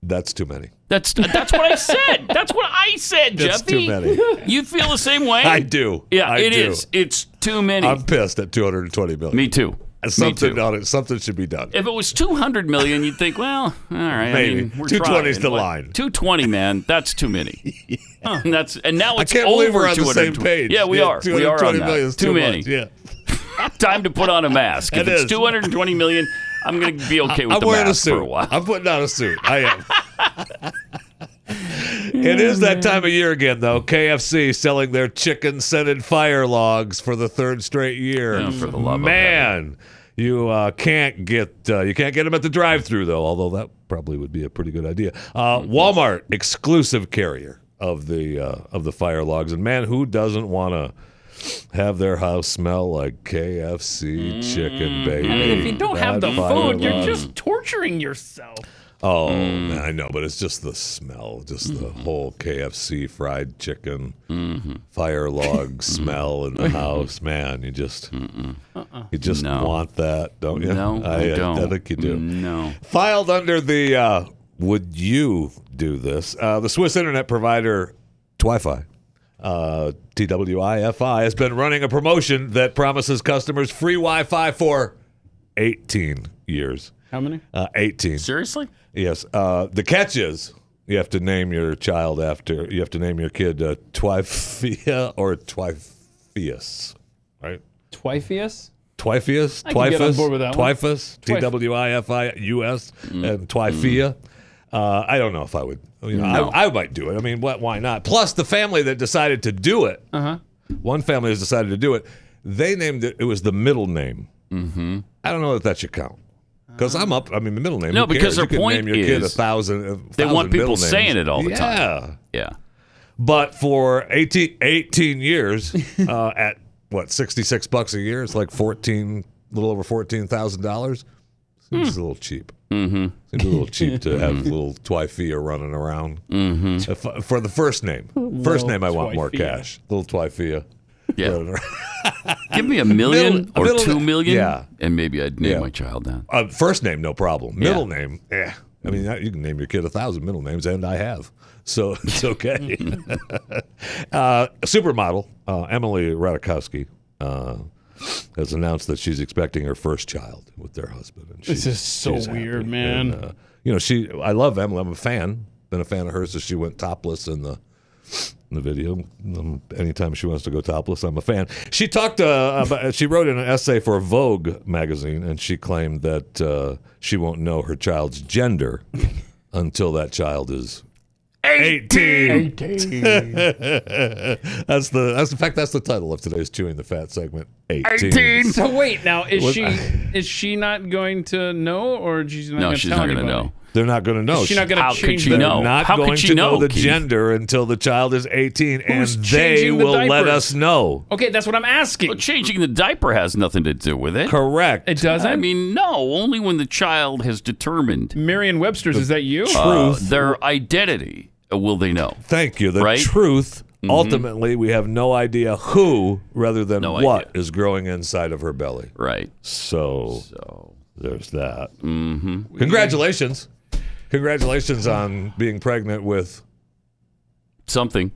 That's too many. That's that's what I said. That's what I said, that's Jeffy. That's too many. You feel the same way? I do. Yeah, I it do. is. It's too many. I'm pissed at two hundred twenty million. Me too. Something Me too. On it, something should be done. If it was two hundred million, you'd think, well, all right. Maybe. I mean, we're two twenty is the but line. two twenty, man. That's too many. yeah. huh, and that's and now it's I can't over believe we're on the same page. Yeah, we yeah, are. We are on that. Is too, too many. Much. Yeah. Time to put on a mask. If it it's is. two hundred twenty million. I'm going to be okay with I'm the wearing mask a suit. for a while. I'm putting on a suit. I am. It is that time of year again, though. K F C selling their chicken-scented fire logs for the third straight year. Yeah, for the love Man, of that. you uh, can't get uh, you can't get them at the drive-thru though. Although that probably would be a pretty good idea. Uh, Walmart exclusive carrier of the uh, of the fire logs, and man, who doesn't want to have their house smell like K F C mm. chicken, baby? I mean, if you don't that have the food, you're just torturing yourself. Oh, mm. man, I know, but it's just the smell, just the mm-hmm. whole K F C fried chicken, mm-hmm. fire log smell in the house. Man, you just Mm-mm. you just no. want that, don't you? No, I, I don't. I think you do. No. Filed under the uh, would you do this? Uh, the Swiss internet provider Twifi. Uh, T W I F I has been running a promotion that promises customers free Wi-Fi for eighteen years. How many? Uh, eighteen. Seriously? Yes. Uh, the catch is you have to name your child after, you have to name your kid uh, Twifia or Twifius, right? Twifius? Twifius? I can get on board with that one. Twifus? T W I F I U S mm. and Twifia. Mm. Uh, I don't know if I would. You know, no. I, I might do it. I mean, what, why not? Plus, the family that decided to do it, uh-huh. one family has decided to do it, they named it, it was the middle name. Mm-hmm. I don't know if that should count. Because I'm up, I mean, the middle name. No, because their point is they want people saying it all the time. Yeah. Yeah. But for eighteen years, uh, at what, sixty-six bucks a year, it's like fourteen, a little over fourteen thousand dollars. Seems a little cheap. Mm-hmm. Seems a little cheap to have little Twifia running around. Mm-hmm. For the first name. First name, I want more cash. Little Twifia. Yeah. Give me a million middle, or middle, two million, yeah. and maybe I'd name yeah. my child that. Uh, first name, no problem. Middle yeah. name, yeah. I mean, you can name your kid a thousand middle names, and I have, so it's okay. uh, supermodel uh, Emily Ratajkowski uh, has announced that she's expecting her first child with their husband. And this is so weird, happy. man. And, uh, you know, she. I love Emily. I'm a fan. Been a fan of hers, so she went topless in the. In the video, um, anytime she wants to go topless, I'm a fan. She talked. Uh, about, she wrote in an essay for Vogue magazine, and she claimed that uh, she won't know her child's gender until that child is eighteen. eighteen. that's the. That's in fact. That's the title of today's Chewing the Fat segment. eighteen. eighteen. So wait, now is what? she is she not going to know, or she's not no, gonna she's tell not going to know. They're not going to know. She's not going to change. They're not going to know the gender until the child is eighteen, and they will let us know. Okay, that's what I'm asking. Well, changing the diaper has nothing to do with it. Correct. It doesn't? I mean, no, only when the child has determined. Merriam-Webster's, is that you? Uh, their identity, will they know? Thank you. The truth. Mm-hmm. Ultimately, we have no idea who, rather than what, is growing inside of her belly. Right. So, so. there's that. Mm-hmm. Congratulations. Congratulations on being pregnant with something.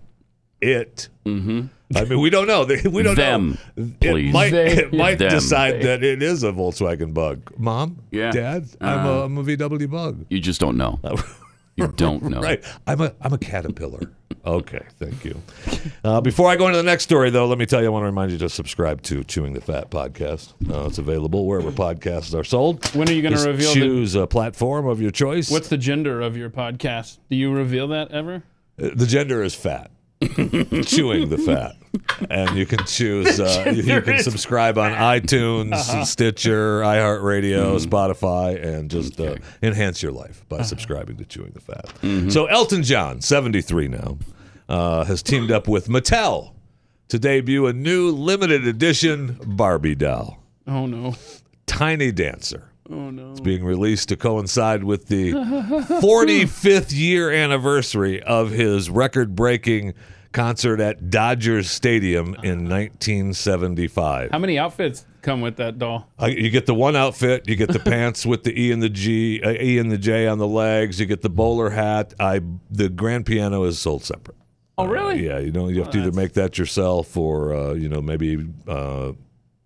It. Mm-hmm. I mean, we don't know. We don't Them, know. Please. It might, it might decide that it is a Volkswagen bug. Mom? Yeah. Dad? I'm, uh, a, I'm a V W bug. You just don't know. You don't know. Right. I'm a, I'm a caterpillar. Okay. Thank you. Uh, before I go into the next story, though, let me tell you, I want to remind you to subscribe to Chewing the Fat podcast. Uh, it's available wherever podcasts are sold. When are you going to reveal? Choose the, a platform of your choice. What's the gender of your podcast? Do you reveal that ever? Uh, the gender is fat. chewing the fat. And you can choose, uh, you, you can subscribe on iTunes, uh-huh. Stitcher, iHeartRadio, mm-hmm. Spotify, and just okay. uh, enhance your life by uh-huh. subscribing to Chewing the Fat. Mm-hmm. So Elton John, seventy-three now, uh, has teamed up with Mattel to debut a new limited edition Barbie doll. Oh, no. Tiny Dancer. Oh, no. It's being released to coincide with the forty-fifth year anniversary of his record-breaking concert at Dodgers Stadium in nineteen seventy-five. How many outfits come with that doll? Uh, you get the one outfit. You get the pants with the E and the G, uh, E and the J on the legs. You get the bowler hat. I the grand piano is sold separate. Oh, really? Uh, yeah, you know you have oh, to either that's... make that yourself or uh, you know maybe uh,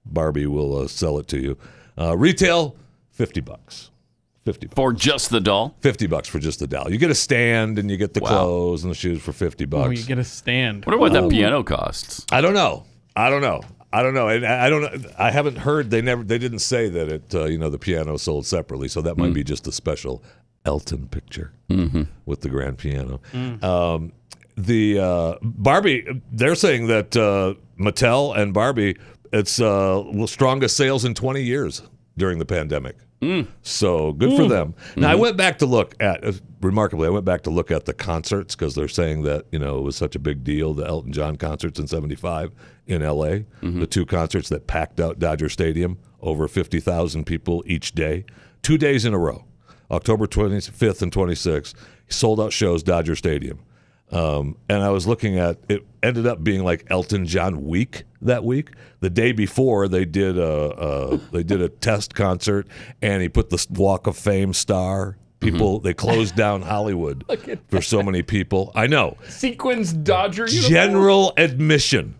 Barbie will uh, sell it to you. Uh, retail. Fifty bucks, fifty bucks. For just the doll. Fifty bucks for just the doll. You get a stand, and you get the wow. clothes and the shoes for fifty bucks. Oh, you get a stand. What about um, that piano costs? I don't know. I don't know. I don't know. I, I don't. I haven't heard. They never. They didn't say that it. Uh, you know, the piano sold separately, so that might mm. be just a special Elton picture mm-hmm. with the grand piano. Mm. Um, the uh, Barbie. They're saying that uh, Mattel and Barbie. It's uh, strongest sales in twenty years during the pandemic. Mm. So good mm. for them. Now mm-hmm. I went back to look at uh, remarkably. I went back to look at the concerts because they're saying that you know it was such a big deal. The Elton John concerts in seventy-five in L A, mm-hmm. the two concerts that packed out Dodger Stadium, over fifty thousand people each day, two days in a row, October twenty-fifth and twenty-sixth, sold out shows Dodger Stadium. Um, and I was looking at it. Ended up being like Elton John week that week. The day before they did a, a they did a test concert, and he put the Walk of Fame star. People mm-hmm. they closed down Hollywood for so many people. I know. Sequins Dodger uniform. General admission.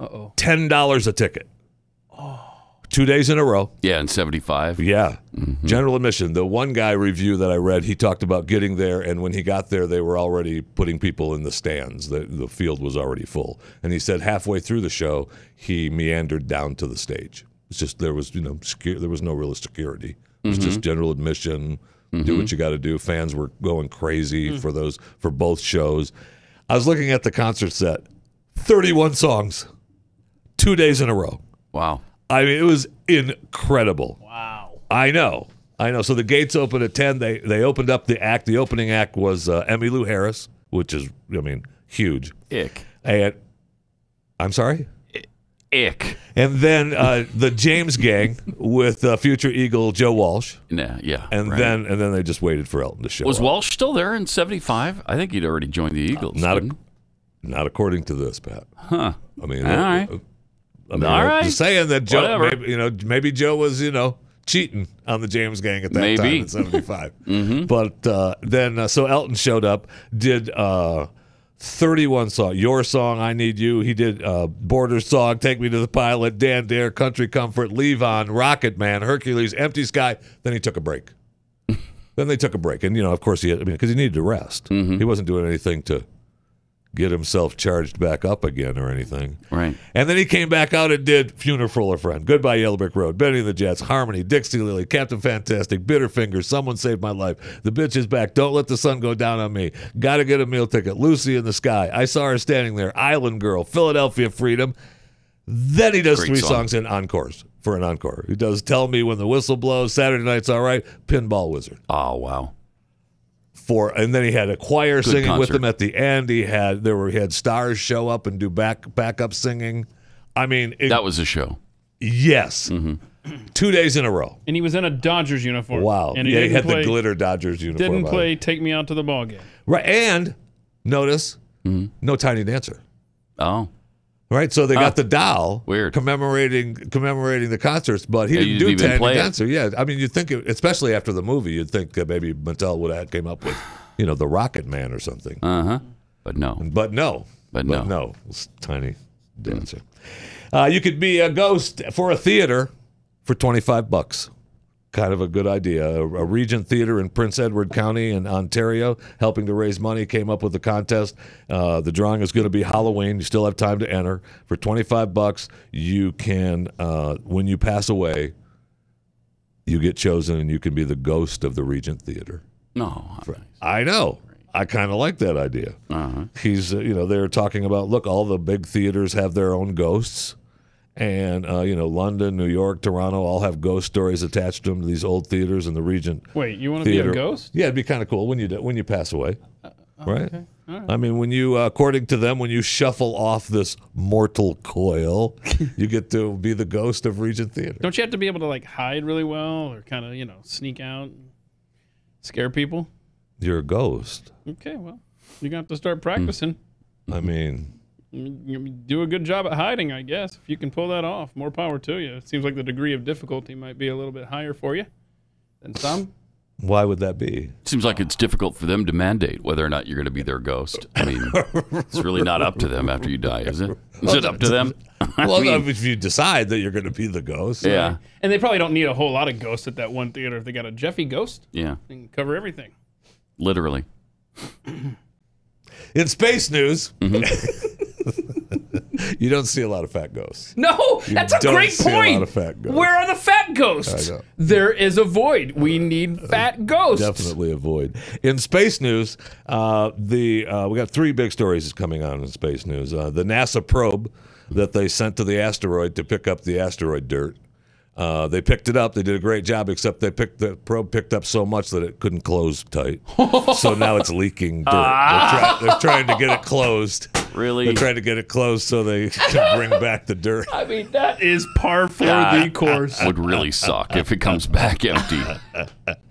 Uh oh. Ten dollars a ticket. Oh. Two days in a row. Yeah, in seventy-five. Yeah. Mm-hmm. General admission. The one guy review that I read, he talked about getting there, and when he got there, they were already putting people in the stands. The, the field was already full. And he said halfway through the show, he meandered down to the stage. It's just there was, you know, secu- there was no real security. It was mm-hmm. just general admission, mm-hmm. do what you got to do. Fans were going crazy mm-hmm. for those for both shows. I was looking at the concert set. thirty-one songs. Two days in a row. Wow. I mean, it was incredible. Wow. I know. I know. So the gates opened at ten. They they opened up the act. The opening act was uh, Emmylou Harris, which is, I mean, huge. Ick. And, I'm sorry? Ick. And then uh, the James Gang with uh, future Eagle Joe Walsh. Nah, yeah. And right. then and then they just waited for Elton to show was up. Was Walsh still there in seventy-five? I think he'd already joined the Eagles. Uh, not, a, not according to this, Pat. Huh. I mean, all it, right. It, I mean, all right. Just saying that Joe, maybe, you know, maybe Joe was, you know, cheating on the James Gang at that maybe. time in seventy-five. mm-hmm. But uh, then, uh, so Elton showed up, did uh, thirty-one songs. Your Song, I Need You. He did uh, Border Song, Take Me to the Pilot, Dan Dare, Country Comfort, Leave On, Rocket Man, Hercules, Empty Sky. Then he took a break. Then they took a break. And, you know, of course, he had, I mean, because he needed to rest. Mm-hmm. He wasn't doing anything to get himself charged back up again or anything. Right. And then he came back out and did Funeral for a Friend, Goodbye Yellow Brick Road, Benny and the Jets, Harmony, Dixie Lily, Captain Fantastic, Bitterfinger, Someone Saved My Life, The Bitch Is Back, Don't Let the Sun Go Down on Me, Gotta Get a Meal Ticket, Lucy in the Sky, I Saw Her Standing There, Island Girl, Philadelphia Freedom. Then he does Great three song. songs in encores for an encore. He does Tell Me When the Whistle Blows, Saturday Night's All Right, Pinball Wizard. Oh, wow. For, and then he had a choir Good singing concert. with him at the end. He had there were he had stars show up and do back backup singing. I mean, it, that was a show. Yes, mm-hmm. two days in a row, and he was in a Dodgers uniform. Wow, and he yeah, he had play, the glitter Dodgers uniform. Didn't play it. Take Me Out to the Ball Game. Right, and notice mm-hmm. no Tiny Dancer. Oh. Right, so they got ah, the doll weird. commemorating commemorating the concerts, but he yeah, didn't, didn't do Tiny Dancer. It. Yeah, I mean, you'd think, it, especially after the movie, you'd think that maybe Mattel would have came up with, you know, the Rocket Man or something. Uh huh. But no. But no. But no. But no. It's Tiny Dancer. Mm-hmm. Uh, you could be a ghost for a theater for twenty-five bucks. Kind of a good idea. A, a Regent Theater in Prince Edward County in Ontario, helping to raise money, came up with the contest. Uh, the drawing is going to be Halloween. You still have time to enter. For twenty-five bucks, you can, uh, when you pass away, you get chosen and you can be the ghost of the Regent Theater. No, For, I know. I kind of like that idea. Uh-huh. He's, uh, you know, they're talking about, look, all the big theaters have their own ghosts. And, uh, you know, London, New York, Toronto all have ghost stories attached to them, to these old theaters and the Regent Theater. Wait, you want to be a ghost? Yeah, it'd be kind of cool when you, when you pass away, uh, right? Okay. All right? I mean, when you, uh, according to them, when you shuffle off this mortal coil, you get to be the ghost of Regent Theater. Don't you have to be able to, like, hide really well or kind of, you know, sneak out and scare people? You're a ghost. Okay, well, you're going to have to start practicing. I mean... You do a good job at hiding, I guess. If you can pull that off, more power to you. It seems like the degree of difficulty might be a little bit higher for you than some. Why would that be? Seems like it's difficult for them to mandate whether or not you're going to be their ghost. I mean, it's really not up to them after you die, is it? Is it up to them? Well, I mean, if you decide that you're going to be the ghost. Yeah. Right? And they probably don't need a whole lot of ghosts at that one theater if they got a Jeffy ghost. Yeah. They can cover everything. Literally. In space news... Mm-hmm. You don't see a lot of fat ghosts. No, you that's a don't great see point. A lot of fat ghosts. Where are the fat ghosts? I know. There is a void. We need fat ghosts. Definitely a void. In space news, uh, the uh, we got three big stories coming on in space news. Uh, the NASA probe that they sent to the asteroid to pick up the asteroid dirt. Uh, they picked it up. They did a great job, except they picked the probe picked up so much that it couldn't close tight. So now it's leaking dirt. Ah. They're, try, they're trying to get it closed. Really? They're trying to get it closed so they can bring back the dirt. I mean, that is par for uh, the course. Would really suck if it comes back empty.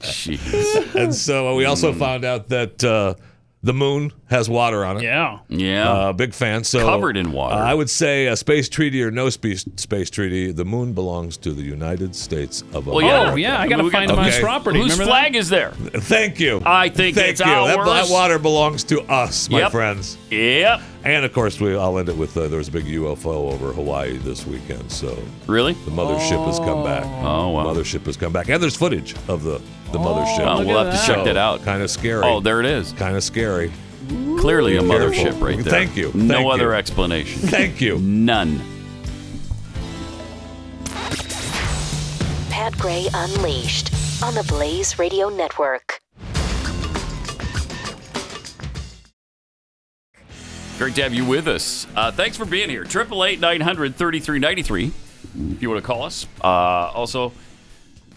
Jeez. And so we also mm. found out that uh, the moon has water on it. Yeah. Yeah. Uh, big fan. So covered in water. Uh, I would say a space treaty or no space, space treaty, the moon belongs to the United States of America. Well, yeah. Oh, yeah. I got to find my okay. property. Whose Remember flag that? is there? Thank you. I think Thank it's you. ours. That, that water belongs to us, my yep. friends. Yep. And, of course, we, I'll end it with uh, there was a big U F O over Hawaii this weekend. So Really? The mothership oh. has come back. Oh, wow. The mothership has come back. And there's footage of the, the oh, mothership. Well, we'll have that. to check so, that out. Kind of scary. Oh, there it is. Kind of scary. Clearly a mothership Careful. right there. Thank you. Thank no you. other explanation. Thank you. None. Pat Gray Unleashed on the Blaze Radio Network. Great to have you with us. Uh, thanks for being here. triple eight, nine hundred, thirty-three ninety-three if you want to call us. Uh, also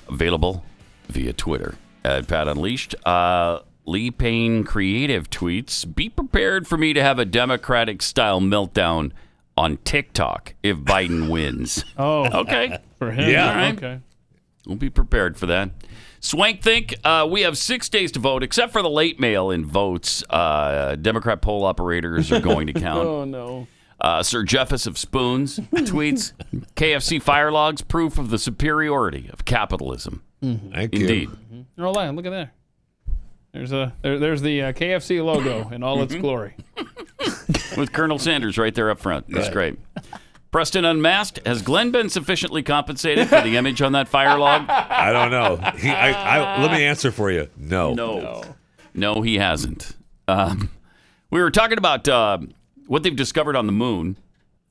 available via Twitter at Pat Unleashed. Uh, Lee Payne Creative tweets, be prepared for me to have a Democratic-style meltdown on TikTok if Biden wins. Oh. Okay. For him. Yeah. All right. Okay. We'll be prepared for that. Swank Think, uh, we have six days to vote, except for the late mail-in votes. Uh, Democrat poll operators are going to count. Oh, no. Uh, Sir Jeffus of Spoons tweets, K F C fire logs, proof of the superiority of capitalism. Mm-hmm. Thank Indeed. you. Mm-hmm. You're all lying. Look at that. There's, a, there, there's the uh, K F C logo in all its glory. With Colonel Sanders right there up front. That's right. great. Preston Unmasked, has Glenn been sufficiently compensated for the image on that fire log? I don't know. He, I, I, let me answer for you. No. No, no, he hasn't. Um, we were talking about uh, what they've discovered on the moon.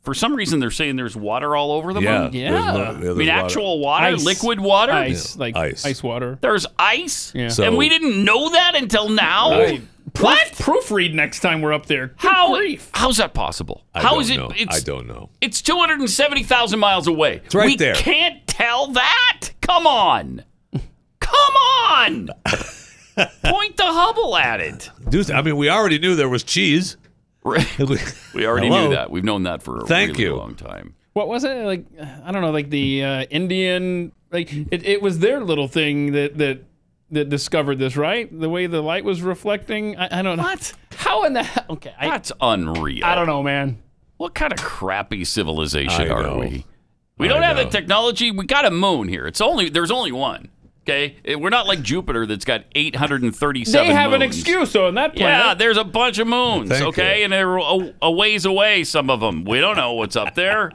For some reason, they're saying there's water all over the yeah, moon. Yeah. No, yeah I mean, water. actual water, ice. liquid water. Ice, yeah. like ice. ice water. There's ice? Yeah. So, and we didn't know that until now? Right. What? Proofread next time we're up there. Good How? Grief. How's that possible? I How is it? Know. It's, I don't know. It's two hundred seventy thousand miles away. It's right we there. We can't tell that? Come on. Come on. Point the Hubble at it. Dude, I mean, we already knew there was cheese. We already Hello? knew that. We've known that for a Thank really you. long time. What was it? Like, I don't know, like the uh, Indian, like it, it was their little thing that, that, that discovered this, right? The way the light was reflecting. I, I don't know. What? How in the hell? Okay. I, That's unreal. I don't know, man. What kind of crappy civilization I are know. we? We I don't know. have the technology. We got a moon here. It's only, there's only one. Okay? We're not like Jupiter that's got eight hundred thirty-seven They have moons. an excuse on that planet. Yeah, there's a bunch of moons, Thank okay? You. And they're a, a ways away, some of them. We don't know what's up there.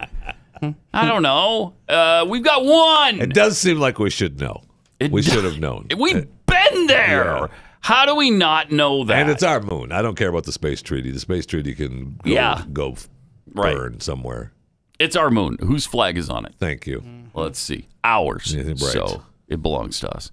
I don't know. Uh, we've got one. It does seem like we should know. It we should have known. We've it, been there. Yeah. How do we not know that? And it's our moon. I don't care about the space treaty. The space treaty can go, yeah. go burn right. somewhere. It's our moon. Whose flag is on it? Thank you. Let's see. Ours. Right. So... it belongs to us.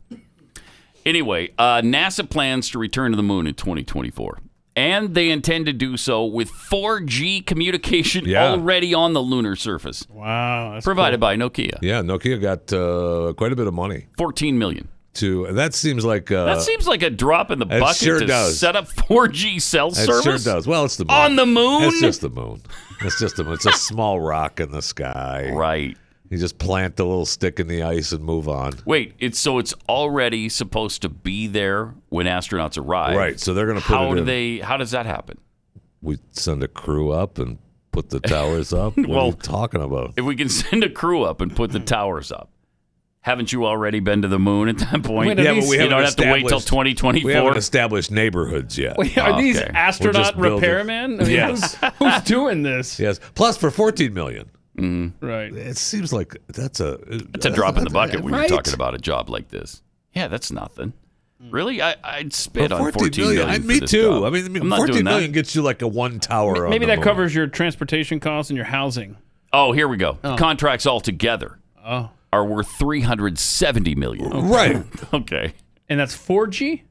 Anyway, uh, NASA plans to return to the moon in twenty twenty-four. And they intend to do so with four G communication yeah. already on the lunar surface. Wow. That's provided cool. by Nokia. Yeah, Nokia got uh, quite a bit of money. fourteen million dollars. To, that seems like uh, that seems like a drop in the bucket sure to does. set up four G cell it service. It sure does. Well, it's the moon. On the moon? It's just the moon. It's just the moon. It's a small rock in the sky. Right. You just plant the little stick in the ice and move on. Wait, it's so it's already supposed to be there when astronauts arrive. Right. So they're going to put how it do in. They, how does that happen? We send a crew up and put the towers up. What well, are you talking about? If we can send a crew up and put the towers up. Haven't you already been to the moon at that point? Wait, yeah, least, but we you don't have to wait till twenty twenty-four. We haven't established neighborhoods yet. Wait, are oh, these okay. astronaut repairmen? I mean, yes. Who's, who's doing this? Yes. Plus for fourteen million dollars. Mm. Right. It seems like that's a... It's a drop in the bucket when right? you're talking about a job like this. Yeah, that's nothing. Really? I, I'd spit well, on fourteen million dollars. I, me too. Job. I mean, I mean fourteen million dollars gets you like a one tower. M maybe on that moon. covers your transportation costs and your housing. Oh, here we go. Oh. Contracts altogether. Oh. Are worth three hundred seventy million dollars. Okay. Right. Okay. And that's four G?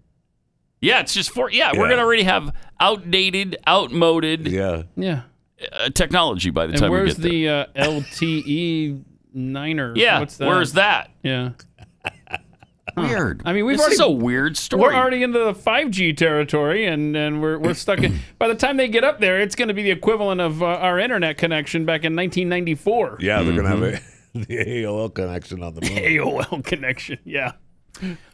Yeah, it's just four. Yeah, yeah. We're going to already have outdated, outmoded yeah. Yeah. Uh, technology by the and time we get there. And where's the uh, L T E Niner? Yeah, what's that? Where's that? Yeah. Weird. I mean, we've this already, is a weird story. We're already into the five G territory, and, and we're, we're stuck in... By the time they get up there, it's going to be the equivalent of uh, our internet connection back in nineteen ninety-four. Yeah, they're mm-hmm. going to have it. The A O L connection on the moon. A O L connection, yeah.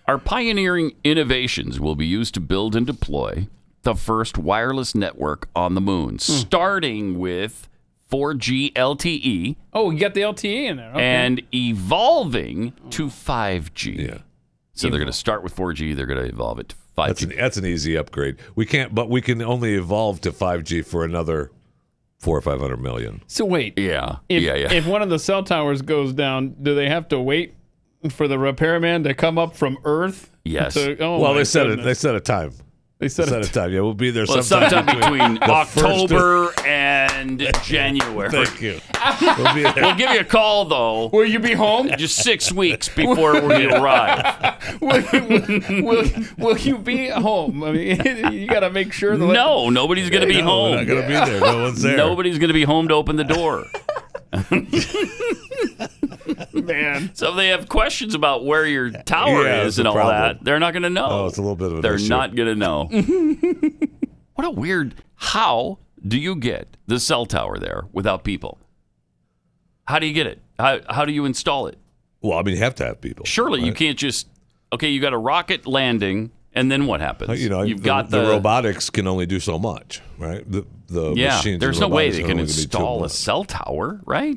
Our pioneering innovations will be used to build and deploy the first wireless network on the moon, mm. starting with four G L T E. Oh, you got the L T E in there. Okay. And evolving to five G. Yeah. So Evol they're going to start with four G. They're going to evolve it to five G. That's an, that's an easy upgrade. We can't, but we can only evolve to five G for another... Four or five hundred million. So wait. Yeah. If, yeah, yeah. If one of the cell towers goes down, do they have to wait for the repairman to come up from Earth? Yes. To, oh well, they said it. They set a time. They set, they set a, a time. Yeah, we'll be there well, sometime, sometime between, between October and January. Thank you. We'll, be there. We'll give you a call though. Will you be home? Just six weeks before we arrive. will, will, will, will you be home? I mean, you got to make sure. That no, like, nobody's gonna be no, home. Not gonna yeah. be there. No one's there. Nobody's gonna be home to open the door. Man. So if they have questions about where your tower yeah, is and all problem. that, they're not going to know. Oh, it's a little bit of an They're issue. not going to know. What a weird... How do you get the cell tower there without people? How do you get it? How, how do you install it? Well, I mean, you have to have people. Surely right? you can't just... Okay, you got a rocket landing, and then what happens? You know, You've the, got the, the robotics can only do so much, right? The, the yeah, machines there's no way they can install a cell tower, right?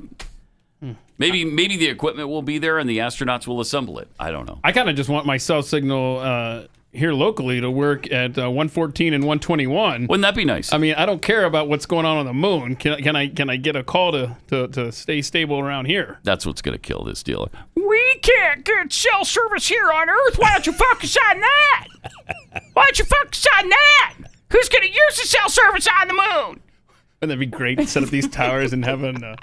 Maybe maybe the equipment will be there and the astronauts will assemble it. I don't know. I kind of just want my cell signal uh, here locally to work at uh, one fourteen and one twenty-one. Wouldn't that be nice? I mean, I don't care about what's going on on the moon. Can, can I can I get a call to, to, to stay stable around here? That's what's going to kill this deal. We can't get cell service here on Earth. Why don't you focus on that? Why don't you focus on that? Who's going to use the cell service on the moon? Wouldn't that be great to set up these towers and have an... Uh,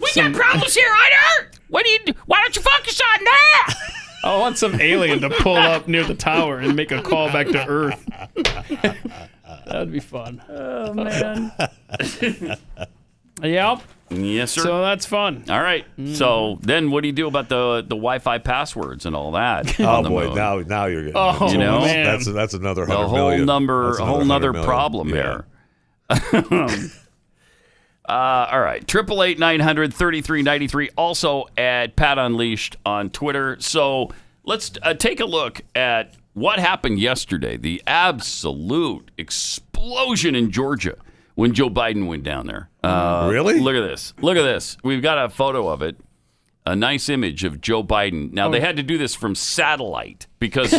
we some... got problems here on Earth! What do you do? Why don't you focus on that? I want some alien to pull up near the tower and make a call back to Earth. That would be fun. Oh, man. Yep. Yes, sir. So that's fun. All right. Mm. So then what do you do about the the Wi-Fi passwords and all that? Oh, boy. Moon? Now now you're getting... Oh, you know, man. That's, that's another one hundred whole million. Number, that's another a whole other problem yeah. there. Uh, all right, triple eight nine hundred thirty-three ninety-three, also at Pat Unleashed on Twitter. So let's uh, take a look at what happened yesterday, the absolute explosion in Georgia when Joe Biden went down there. Uh, really? Look at this. Look at this. We've got a photo of it, a nice image of Joe Biden. Now, oh. they had to do this from satellite because...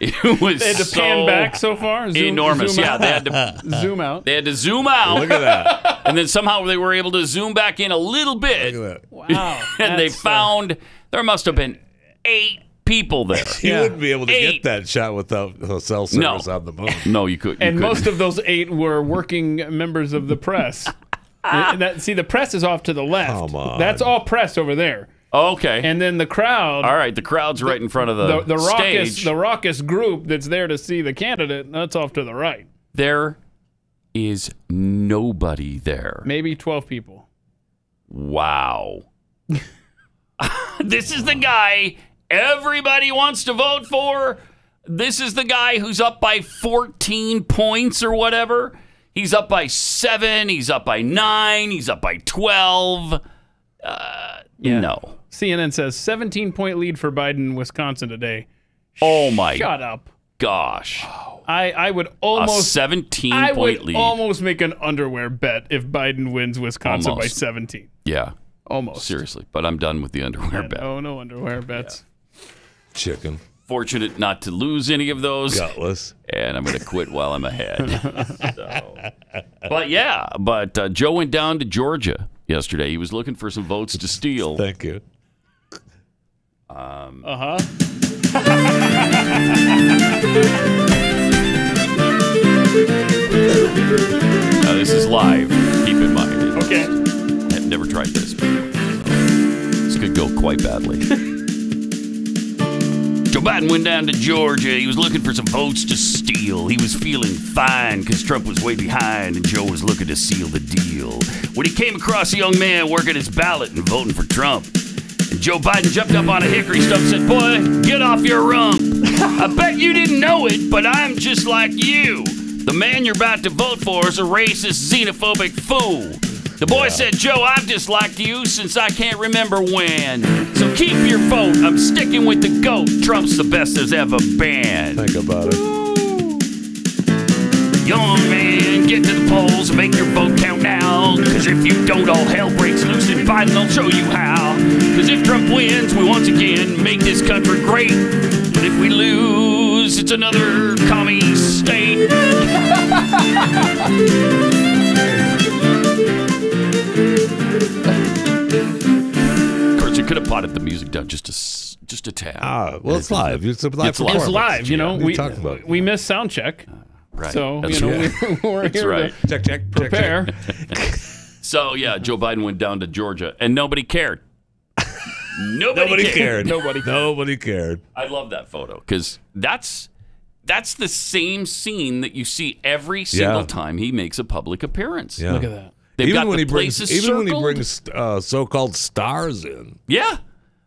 It was they had to so pan back so far. Zoom, enormous, zoom yeah. Out. They had to zoom out. They had to zoom out. Look at that! And then somehow they were able to zoom back in a little bit. Look at that. Wow! And they found sad. there must have been eight people there. You yeah. wouldn't be able to eight. get that shot without cell service no. on the moon. No, you couldn't. You and couldn't. most of those eight were working members of the press. Ah. That, see, the press is off to the left. Come on. That's all press over there. Okay. And then the crowd. All right, the crowd's right in front of the, the, the raucous, stage. The raucous group that's there to see the candidate, that's off to the right. There is nobody there. Maybe twelve people. Wow. This is the guy everybody wants to vote for. This is the guy who's up by fourteen points or whatever. He's up by seven. He's up by nine. He's up by twelve. Uh, yeah. No. C N N says seventeen point lead for Biden in Wisconsin today. Oh, my. Shut up. Gosh. I, I would almost. A seventeen point lead. I would almost make an underwear bet if Biden wins Wisconsin almost. by seventeen. Yeah. Almost. Seriously. But I'm done with the underwear yeah, bet. Oh, no underwear bets. Yeah. Chicken. Fortunate not to lose any of those. Gutless. And I'm going to quit while I'm ahead. So. But yeah, but uh, Joe went down to Georgia yesterday. He was looking for some votes to steal. Thank you. Um, uh huh. Now this is live. Keep in mind. Okay. I've never tried this before. So this could go quite badly. Joe Biden went down to Georgia. He was looking for some votes to steal. He was feeling fine because Trump was way behind and Joe was looking to seal the deal. When he came across a young man working his ballot and voting for Trump, and Joe Biden jumped up on a hickory stump and said, "Boy, get off your rump. I bet you didn't know it, but I'm just like you. The man you're about to vote for is a racist, xenophobic fool." The boy yeah. said, "Joe, I've just liked you since I can't remember when. So keep your vote. I'm sticking with the GOAT. Trump's the best there's ever been." Think about it. Ooh. Young man, get to the polls and make your vote count now. Because if you don't, all hell breaks loose and Biden will show you how. Because if Trump wins, we once again make this country great. But if we lose, it's another commie state. Of course, you could have potted the music down just a just a tad. Ah, well, it's live. It's live. It's live. It's live. You know, we we, we missed sound check. Uh, right. So That's you know, right. we, we're That's here right. to check, check, prepare. Check, check. So yeah, Joe Biden went down to Georgia, and nobody cared. Nobody, nobody cared. cared. Nobody. Cared. Nobody cared. I love that photo because that's. That's the same scene that you see every single yeah. time he makes a public appearance. Yeah. Look at that. They've even got when the he brings, places even circled. Even when he brings uh, so-called stars in. Yeah.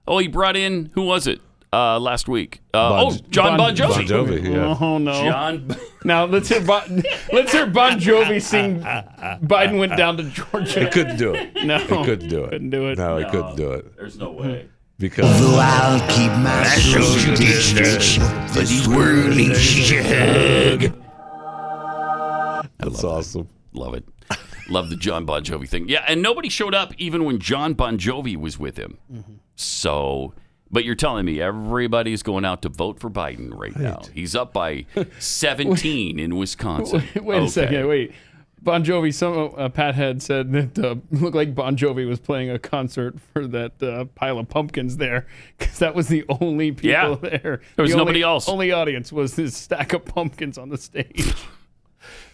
Oh, he brought in, who was it uh, last week? Uh, bon, oh, John Bon, bon Jovi. Bon Jovi yeah. Oh, no. John. Now, let's hear Bon, let's hear Bon Jovi sing Biden went down to Georgia. He couldn't do it. No. He couldn't do it. Couldn't do it. No, no, he couldn't do it. There's no way. Because I'll keep my social distance, but he's whirling shag. That's awesome. It. Love it. Love the John Bon Jovi thing. Yeah, and nobody showed up even when John Bon Jovi was with him. Mm-hmm. So, but you're telling me everybody's going out to vote for Biden right, right. now. He's up by seventeen wait, in Wisconsin. Wait, wait okay. a second. Wait. Bon Jovi, some uh, Pat had said that uh, looked like Bon Jovi was playing a concert for that uh, pile of pumpkins there because that was the only people yeah. there. There was the nobody only, else. Only audience was this stack of pumpkins on the stage.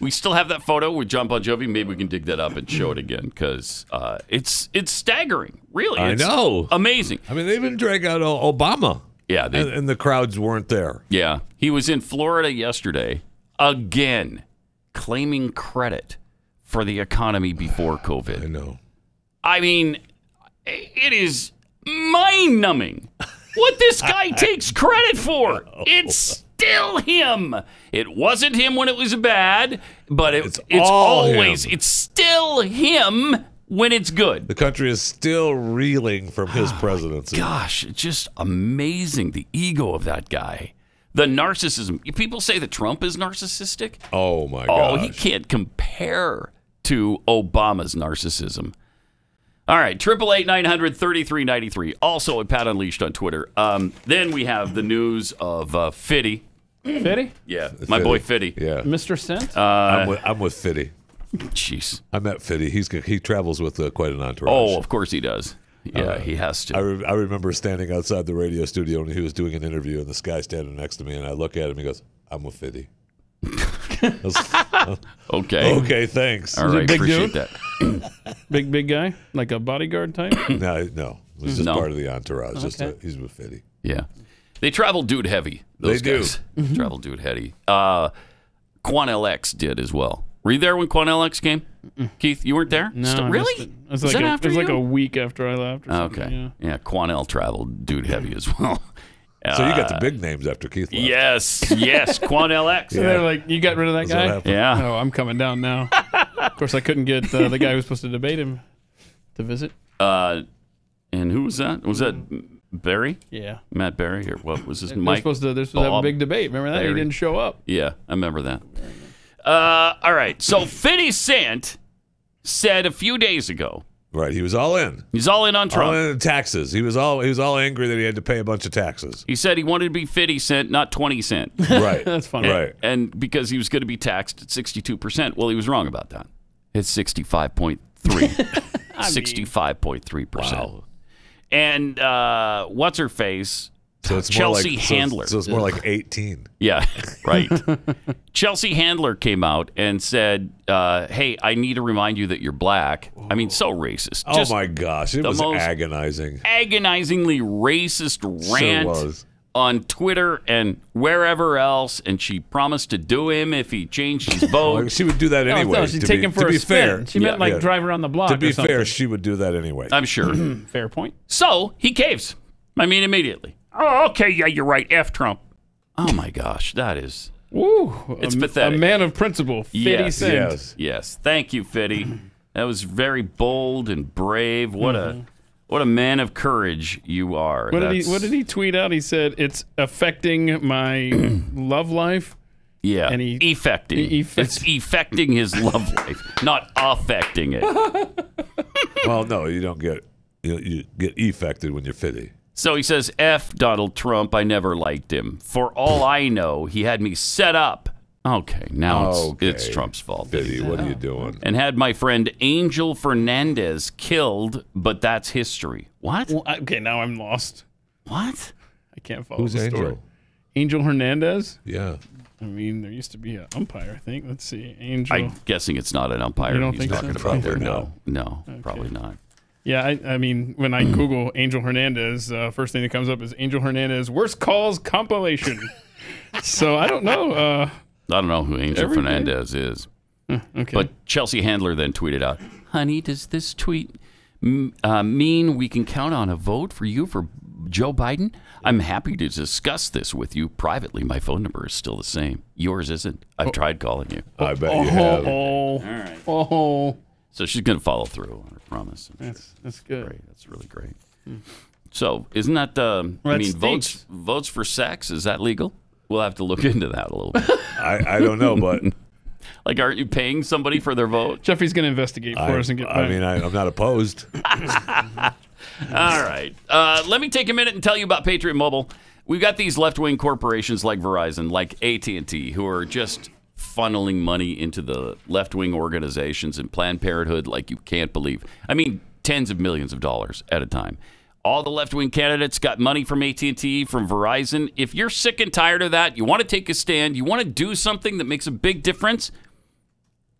We still have that photo with John Bon Jovi. Maybe we can dig that up and show it again because uh, it's it's staggering, really. It's I know. Amazing. I mean, they even drag out Obama. Yeah. They, and, and the crowds weren't there. Yeah. He was in Florida yesterday again, claiming credit for the economy before COVID. I know. I mean, it is mind-numbing what this guy takes credit for. It's still him. It wasn't him when it was bad, but it, it's, it's always, him. It's still him when it's good. The country is still reeling from his oh presidency. Gosh, it's just amazing, the ego of that guy. The narcissism. People say that Trump is narcissistic. Oh, my God. Oh, he can't compare to Obama's narcissism. All right. triple eight nine hundred thirty-three ninety-three. Also at Pat Unleashed on Twitter. Um, then we have the news of uh, Fitty. Fitty? Yeah. Fitty. My boy Fitty. Yeah. Mister Cent? Uh, I'm, with, I'm with Fitty. Jeez. I met Fitty. He's, he travels with uh, quite an entourage. Oh, of course he does. Yeah, uh, he has to. I, re I remember standing outside the radio studio and he was doing an interview, and this guy standing next to me, and I look at him. He goes, "I'm with Fitty." was, uh, okay. Okay. Thanks. All right. Appreciate dude? that. Big big guy, like a bodyguard type. No, no, He's just no. part of the entourage. Okay. Just a, he's with fifty. Yeah. They travel dude heavy. Those they guys. do. Mm-hmm. Travel dude heavy. Uh, Quan L X did as well. Were you there when Quan L X came? Mm-mm. Keith, you weren't there? No. St really? It was, like, that a, after it was like a week after I left. Or okay. Yeah. yeah, Quan L traveled dude heavy as well. Uh, so you got the big names after Keith left. Yes, yes, Quan L X. So yeah. They're like, you got rid of that That's guy? Yeah. Oh, I'm coming down now. Of course, I couldn't get uh, the guy who was supposed to debate him to visit. Uh, and who was that? Was that Barry? Yeah. Matt Barry? Or what was his Mike? They're supposed to, they're supposed to have a big debate. Remember that? Barry. He didn't show up. Yeah, I remember that. Uh, all right, so fifty Cent said a few days ago. Right, he was all in. He's all in on Trump. All in taxes. He was all he was all angry that he had to pay a bunch of taxes. He said he wanted to be fifty cent, not twenty cent. Right, that's funny. Right, and, and because he was going to be taxed at sixty-two percent. Well, he was wrong about that. It's sixty-five point three, sixty-five point three percent. Wow. And uh, what's her face? So it's Chelsea like, Handler. So, so it's more like eighteen. Yeah, right. Chelsea Handler came out and said, uh, hey, I need to remind you that you're black. I mean, so racist. Oh, just my gosh. It was agonizing. Agonizingly racist rant sure was. on Twitter and wherever else. And she promised to do him if he changed his vote. She would do that anyway. No, no, she'd to take be, him for to a be spin. Fair. She yeah. meant like yeah. drive around the block. To be fair, she would do that anyway. I'm sure. Fair point. So he caves. I mean, immediately. Oh, okay, yeah, you're right. F Trump. Oh my gosh, that is. Woo, it's a, pathetic. A man of principle, fifty cent. Yes, yes, yes. Thank you, fifty. That was very bold and brave. What mm-hmm. a, what a man of courage you are. What did, he, what did he tweet out? He said it's affecting my love life. Yeah, and he effecting. E effect. It's effecting his love life, not affecting it. Well, no, you don't get you, you get effected when you're fifty. So he says, F Donald Trump, I never liked him. For all I know, he had me set up. Okay, now okay. It's, it's Trump's fault. Diddy, what are you doing? And had my friend Angel Fernandez killed, but that's history. What? Well, okay, now I'm lost. What? I can't follow Who's the Angel? story. Angel Hernandez? Yeah. I mean, there used to be an umpire, I think. Let's see. Angel. I'm guessing it's not an umpire you don't he's think talking so? about there. No, no, okay. Probably not. Yeah, I, I mean, when I Google Angel Hernandez, uh, first thing that comes up is Angel Hernandez Worst Calls Compilation. So I don't know. Uh, I don't know who Angel everything. Fernandez is. Uh, okay. But Chelsea Handler then tweeted out, honey, does this tweet uh, mean we can count on a vote for you for Joe Biden? I'm happy to discuss this with you privately. My phone number is still the same. Yours isn't. I've oh. tried calling you. I bet oh, you have. Oh, all right. Oh. So she's going to follow through on her promise. That's, that's good. Great. That's really great. Mm. So isn't that, um, well, I mean, votes votes for sex, is that legal? We'll have to look into that a little bit. I, I don't know, but. Like, aren't you paying somebody for their vote? Jeffrey's going to investigate for I, us and get I by. mean, I, I'm not opposed. All right. Uh, let me take a minute and tell you about Patriot Mobile. We've got these left-wing corporations like Verizon, like A T and T, who are just funneling money into the left-wing organizations and Planned Parenthood like you can't believe. I mean, tens of millions of dollars at a time. All the left-wing candidates got money from A T and T, from Verizon. If you're sick and tired of that, you want to take a stand, you want to do something that makes a big difference,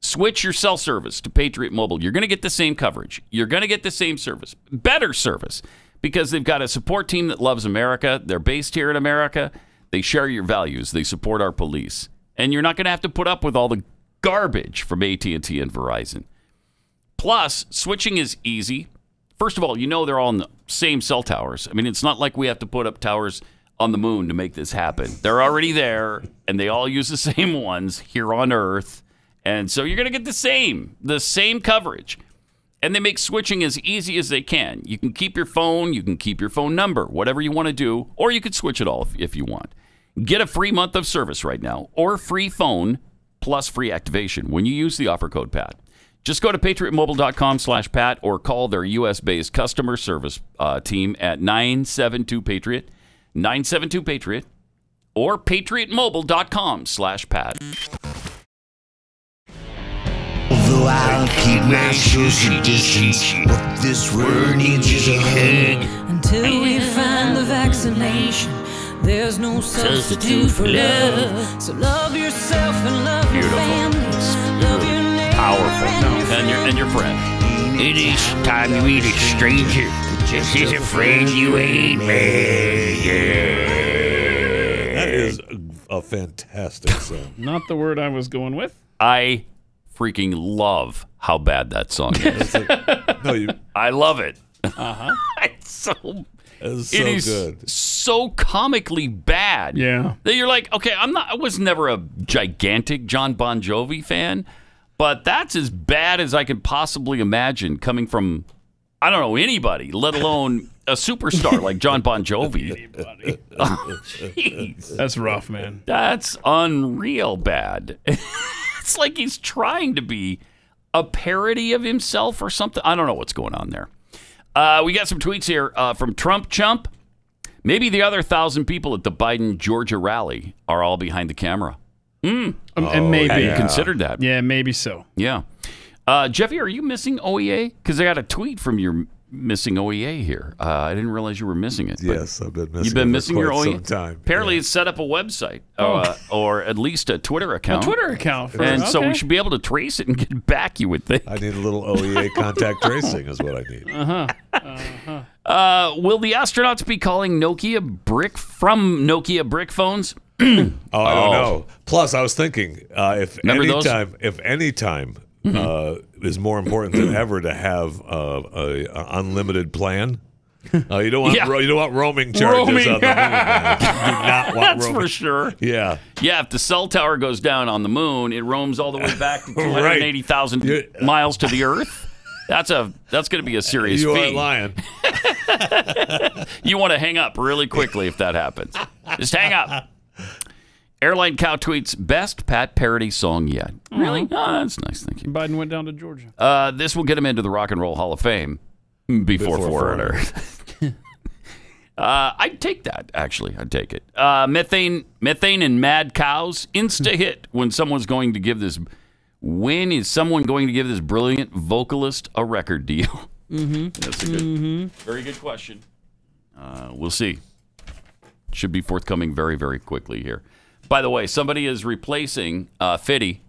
switch your cell service to Patriot Mobile. You're going to get the same coverage. You're going to get the same service. Better service, because they've got a support team that loves America. They're based here in America. They share your values. They support our police. And you're not going to have to put up with all the garbage from A T and T and Verizon. Plus, switching is easy. First of all, you know they're all on the same cell towers. I mean, it's not like we have to put up towers on the moon to make this happen. They're already there, and they all use the same ones here on Earth. And so you're going to get the same, the same coverage. And they make switching as easy as they can. You can keep your phone, you can keep your phone number, whatever you want to do, or you could switch it all if, if you want. Get a free month of service right now, or free phone plus free activation when you use the offer code Pat. Just go to patriot mobile dot com slash pat or call their U S based customer service uh, team at nine seven two Patriot, nine seven two Patriot, or patriot mobile dot com slash pat. Although I'll keep my social distance, what this world needs is a hug. Until we find the vaccination, there's no substitute for love. So love yourself and love your family. Love your neighbor and your friend. It is time you eat a stranger. Just She's afraid you ain't me. Yeah. That is a, a fantastic song. Not the word I was going with. I freaking love how bad that song is. Like, no, you. I love it. Uh-huh. It's so. It's so it is good. So comically bad. Yeah. That you're like, okay, I'm not. I was never a gigantic Jon Bon Jovi fan, but that's as bad as I could possibly imagine coming from, I don't know, anybody, let alone a superstar like Jon Bon Jovi. Anybody. Oh, jeez. That's rough, man. That's unreal bad. It's like he's trying to be a parody of himself or something. I don't know what's going on there. Uh, we got some tweets here uh, from Trump Chump. Maybe the other thousand people at the Biden Georgia rally are all behind the camera. Mm. Um, oh, and maybe. Have you considered that? Yeah, maybe so. Yeah. Uh, Jeffy, are you missing O E A? Because I got a tweet from your missing O E A here. Uh, I didn't realize you were missing it. Yes, I've been missing it. You've been it missing your O E A. Time. Apparently, yeah. It's set up a website oh. uh, or at least a Twitter account. A Twitter account. For and okay. So we should be able to trace it and get back, you would think. I need a little O E A contact tracing is what I need. Uh-huh. Uh-huh. Uh, will the astronauts be calling Nokia brick from Nokia brick phones? oh, I don't oh. know. Plus, I was thinking uh, if any time, if any time mm-hmm. uh, is more important than ever to have uh, a, a unlimited plan. Uh, you don't want yeah. you don't want roaming charges roaming. on the moon. Now. You do not want That's roaming. for sure. Yeah, yeah. If the cell tower goes down on the moon, it roams all the way back to two hundred eighty thousand right. miles to the Earth. That's a that's going to be a serious You aren't lying. You want to hang up really quickly if that happens. Just hang up. Airline Cow tweets, best Pat parody song yet. Mm-hmm. Really? Oh, that's nice. Thank you. Biden went down to Georgia. Uh, this will get him into the Rock and Roll Hall of Fame before, before Foreigner. uh, I'd take that, actually. I'd take it. Uh, methane, methane and Mad Cows. Insta hit when someone's going to give this... When is someone going to give this brilliant vocalist a record deal? Mm-hmm. That's a good, mm-hmm. very good question. Uh, we'll see. Should be forthcoming very, very quickly here. By the way, somebody is replacing uh, fifty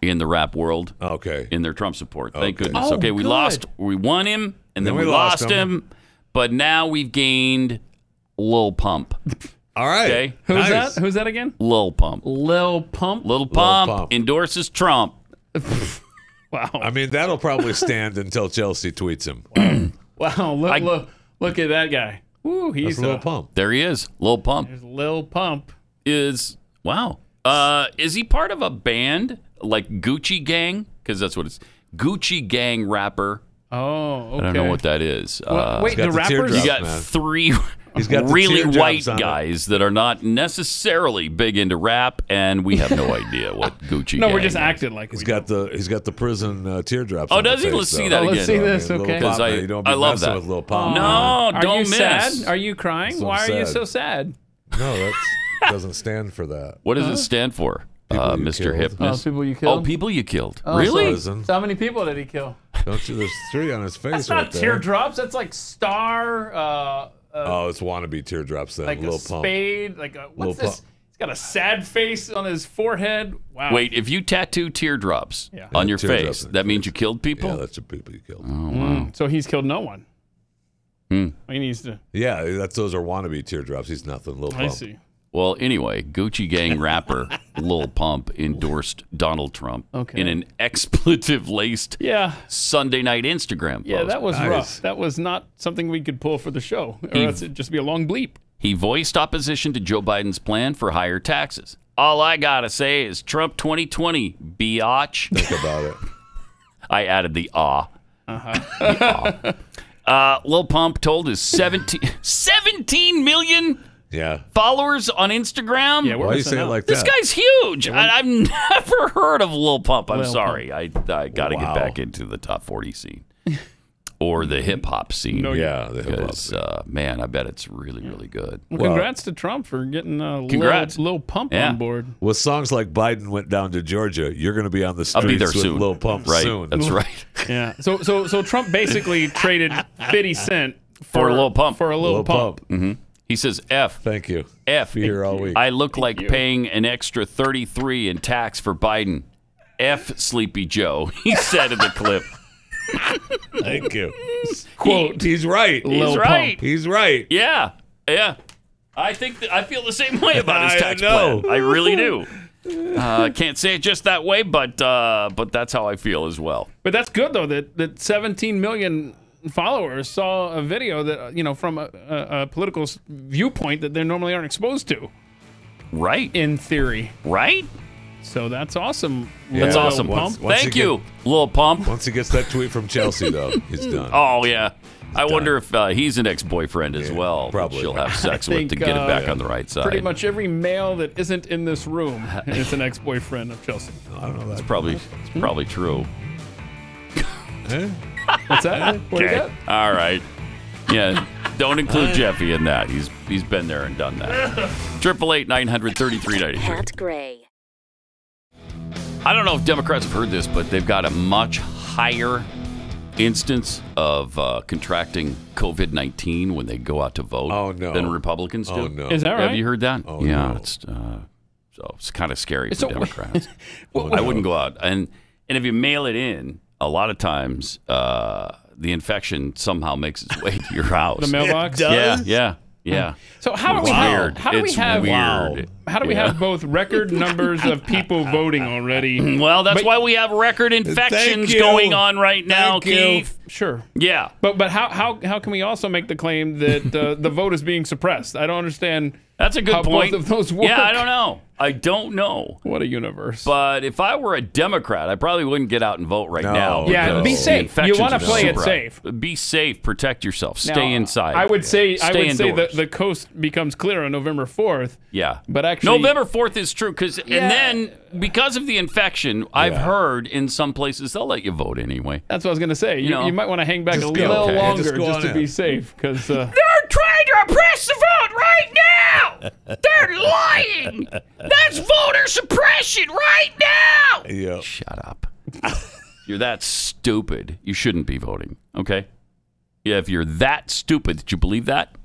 in the rap world. Okay. In their Trump support. Thank okay. goodness. Oh, okay, we good. lost. We won him, and then, then we, we lost him. him. But now we've gained Lil Pump. All right. Okay. Who's nice. that? Who's that again? Lil Pump. Lil Pump. Lil Pump, Lil Pump. endorses Trump. Wow. I mean, that'll probably stand until Chelsea tweets him. Wow. wow look, I, look, look at that guy. Woo, he's Lil Pump. There he is. Lil Pump. There's Lil Pump. Is wow. Uh, is he part of a band like Gucci Gang? Because that's what it's. Gucci Gang rapper. Oh. Okay. I don't know what that is. Well, uh, wait, the, the rappers. You got man. three. He's got really white guys that are not necessarily big into rap, and we have no idea what Gucci. no, Gang we're just is. acting like he's we got know. the he's got the prison uh, teardrops. Oh, does he? Face, let's so. see that oh, again. Let's see this, okay? Because I, you don't be I love that. With Lil Pump, no, don't are you miss. Sad? Are you crying? So Why sad. are you so sad? No, that doesn't stand for that. What does huh? it stand for, uh, Mister Hypnotist? Oh, people you killed. Oh, people you killed. Oh, really? So, so how many people did he kill? Don't you? There's three on his face. That's not teardrops. That's like star. Uh, oh, it's wannabe teardrops then. Like Lil a Pump. spade. Like a, what's Lil this? Pump. He's got a sad face on his forehead. Wow. Wait, if you tattoo teardrops yeah. on your teardrops face, that means you killed people? Yeah, that's the people you killed. Oh, wow. Mm, so he's killed no one. Hmm. He needs to. Yeah, that's those are wannabe teardrops. He's nothing. Lil Pump. I see. Well, anyway, Gucci Gang rapper Lil Pump endorsed Donald Trump okay. in an expletive-laced yeah. Sunday night Instagram post. Yeah, that was nice. rough. That was not something we could pull for the show. Or he, else it'd just be a long bleep. He voiced opposition to Joe Biden's plan for higher taxes. All I gotta say is Trump twenty twenty, biatch. Think about it. I added the ah. Uh-huh. uh, Lil Pump told his seventeen million... Yeah. Followers on Instagram. Yeah, why do you say it like that? This guy's huge. I, I've never heard of Lil Pump. I'm Lil sorry. Pump. I I got to wow. get back into the top forty scene or the hip hop scene. No, yeah, the hip hop scene. Uh, man, I bet it's really really good. Well, well, congrats to Trump for getting uh, congrats. Lil, Lil Pump yeah. on board. With songs like "Biden Went Down to Georgia," you're going to be on the streets I'll be there with soon. Lil Pump right. soon. That's right. Yeah. So so so Trump basically traded fifty cent for, for a Lil Pump for a Lil, Lil Pump. Pump. Mm-hmm. He says, F. Thank you. F. Be here all week. I look Thank like you. paying an extra thirty-three in tax for Biden. F Sleepy Joe, he said in the clip. Thank you. Quote, he, he's right. He's Lil right. Pump. He's right. Yeah. Yeah. I think that I feel the same way about his tax I know. plan. I really do. I uh, can't say it just that way, but uh, but that's how I feel as well. But that's good, though, that, that seventeen million followers saw a video that, you know, from a, a, a political viewpoint that they normally aren't exposed to. Right. In theory. Right. So that's awesome. Yeah. That's awesome. Once, Pump. Once Thank you, get, Lil Pump. Once he gets that tweet from Chelsea, though, he's done. Oh, yeah. He's I done. wonder if uh, he's an ex-boyfriend as yeah, well. Probably. She'll have sex think, with to get uh, it back yeah. on the right side. Pretty much every male that isn't in this room is an ex-boyfriend of Chelsea. I don't know that. It's probably, it's probably true. What's that? What okay. All right. Yeah. Don't include Jeffy in that. He's He's been there and done that. eight eight eight, nine three three, nine three. Pat Gray. I don't know if Democrats have heard this, but they've got a much higher instance of uh, contracting COVID nineteen when they go out to vote oh, no. than Republicans do. Oh, no. Is that right? Have you heard that? Oh, yeah. No. It's, uh, so it's kind of scary for so, Democrats. well, I no. wouldn't go out. And, and if you mail it in, a lot of times uh, the infection somehow makes its way to your house. The mailbox? It does? Yeah, yeah. Yeah. So how do we have how do we have how do we have both record numbers of people voting already? Well, that's but, why we have record infections going on right now, Thank Keith. You. Sure. Yeah. But but how how how can we also make the claim that uh, the vote is being suppressed? I don't understand. That's a good how point. Both of those work. Yeah, I don't know. I don't know. What a universe. But if I were a Democrat, I probably wouldn't get out and vote right no, now. Yeah, be safe. You want to play it safe. Be safe. Protect yourself. Stay now, inside. I would say Stay I would indoors. say that the coast becomes clear on November fourth. Yeah. But actually November fourth is true cuz yeah. and then because of the infection, I've yeah. heard in some places they'll let you vote anyway. That's what I was going to say. You, you, know, you might want to hang back a little go, okay. longer just, just to in. be safe cuz uh, they're trying to oppress the vote right now. They're lying. That's voter suppression right now! Yep. Shut up. You're that stupid. You shouldn't be voting, okay? Yeah, if you're that stupid that you believe that,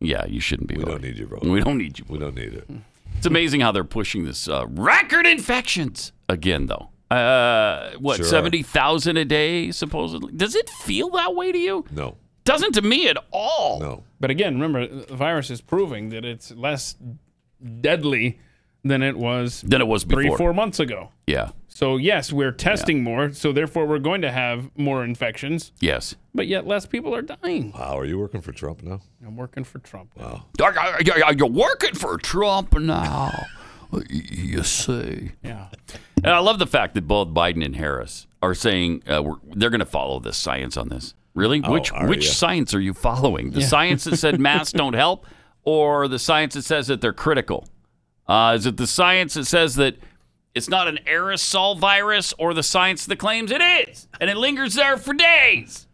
yeah, you shouldn't be we voting. We don't need your vote. We don't need you. We don't need it. It's amazing how they're pushing this uh, record infections again, though. Uh, what, sure. seventy thousand a day, supposedly? Does it feel that way to you? No. Doesn't to me at all. No. But again, remember, the virus is proving that it's less deadly than it was than it was before. three, four months ago. Yeah. So, yes, we're testing yeah. more, so therefore we're going to have more infections. Yes. But yet less people are dying. Wow, are you working for Trump now? I'm working for Trump now. Wow. You're working for Trump now, you see. Yeah. And I love the fact that both Biden and Harris are saying uh, we're, they're going to follow the science on this. Really? Oh, which which you? science are you following? The yeah. science that said masks don't help or the science that says that they're critical? Uh, is it the science that says that it's not an aerosol virus or the science that claims it is and it lingers there for days?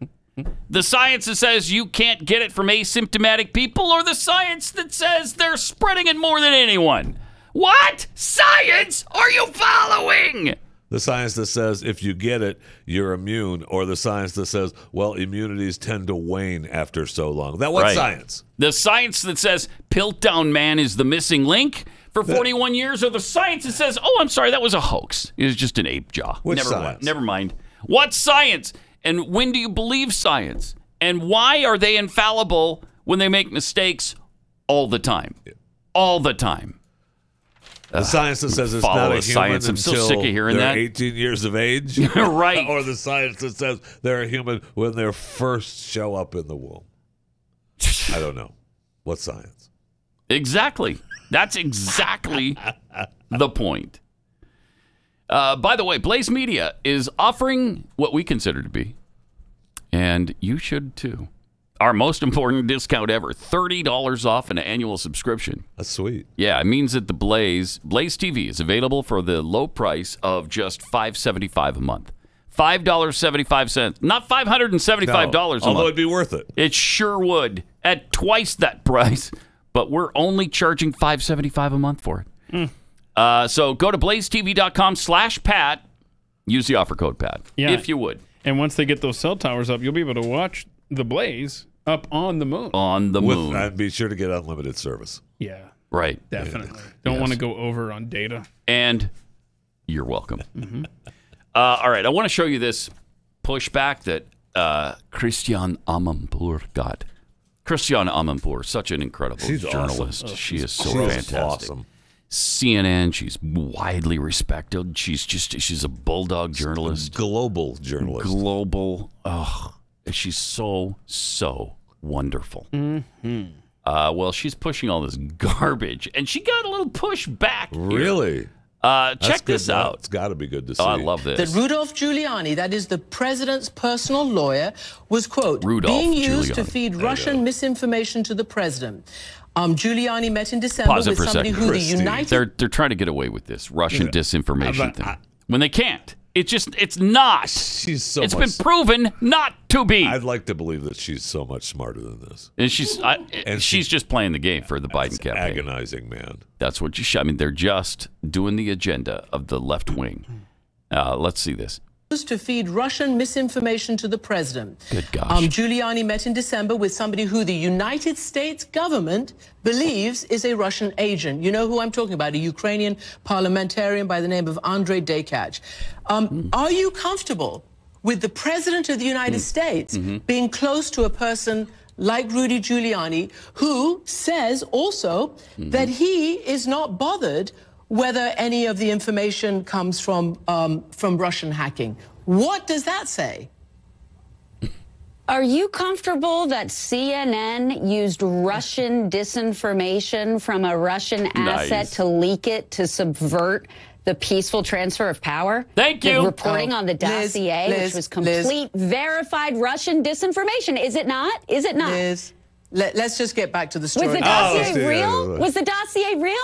The science that says you can't get it from asymptomatic people or the science that says they're spreading it more than anyone? What science are you following? The science that says if you get it, you're immune, or the science that says, well, immunities tend to wane after so long. That what right. science? The science that says Piltdown Man is the missing link for forty-one years, or the science that says, oh, I'm sorry, that was a hoax. It was just an ape jaw. What never science? Mind. Never mind. What science? And when do you believe science? And why are they infallible when they make mistakes all the time? All the time. The uh, science that says it's not a human until I'm so sick of hearing they're that. eighteen years of age. Right. Or the science that says they're a human when they first show up in the womb. I don't know. What science? Exactly. That's exactly the point. Uh, by the way, Blaze Media is offering what we consider to be, and you should too, our most important discount ever, thirty dollars off an annual subscription. That's sweet. Yeah, it means that the Blaze, Blaze T V is available for the low price of just five seventy-five a month. five dollars and seventy-five cents. Not five hundred seventy-five dollars no, a although month. Although it'd be worth it. It sure would. At twice that price. But we're only charging five seventy-five a month for it. Mm. Uh, so go to blaze T V dot com slash Pat. Use the offer code Pat, yeah. if you would. And once they get those cell towers up, you'll be able to watch the Blaze up on the moon. On the With, moon. I'd be sure to get unlimited service. Yeah. Right. Definitely. Yeah. Don't yes. want to go over on data. And you're welcome. Mm-hmm. uh, all right. I want to show you this. pushback that uh, Christiane Amanpour got. Christiane Amanpour, such an incredible she's journalist. Awesome. Oh, she is so she's fantastic. Awesome. C N N, she's widely respected. She's just, she's a bulldog journalist. Global journalist. Global. Oh, she's so, so wonderful. Mm-hmm. Uh, well, she's pushing all this garbage, and she got a little push back. Really? Here. Uh, check this out. That, it's got to be good to see. Oh, I love this. That Rudolph Giuliani, that is the president's personal lawyer, was, quote, Rudolph being used Giuliani. to feed there Russian misinformation to the president. Um, Giuliani met in December Pause with somebody second. who Christine. the United... They're, they're trying to get away with this Russian yeah. disinformation I, I, thing. I, when they can't. It's just, it's not. She's so It's much, been proven not to be. I'd like to believe that she's so much smarter than this. And she's I, and she's she, just playing the game for the Biden campaign. Agonizing, man. That's what you should. I mean, they're just doing the agenda of the left wing. Uh, let's see this. To feed Russian misinformation to the president. Good gosh. Um, Giuliani met in December with somebody who the United States government believes is a Russian agent. You know who I'm talking about, a Ukrainian parliamentarian by the name of Andrei Dekach. Um, mm. Are you comfortable with the president of the United mm. States mm-hmm. being close to a person like Rudy Giuliani, who says also mm-hmm. that he is not bothered whether any of the information comes from um, from Russian hacking? What does that say? Are you comfortable that C N N used Russian disinformation from a Russian nice. asset to leak it to subvert the peaceful transfer of power? Thank you. The reporting oh, on the dossier, Liz, Liz, which was complete Liz. verified Russian disinformation. Is it not? Is it not? Liz, let, let's just get back to the story. Was the dossier oh, real? Was the dossier real?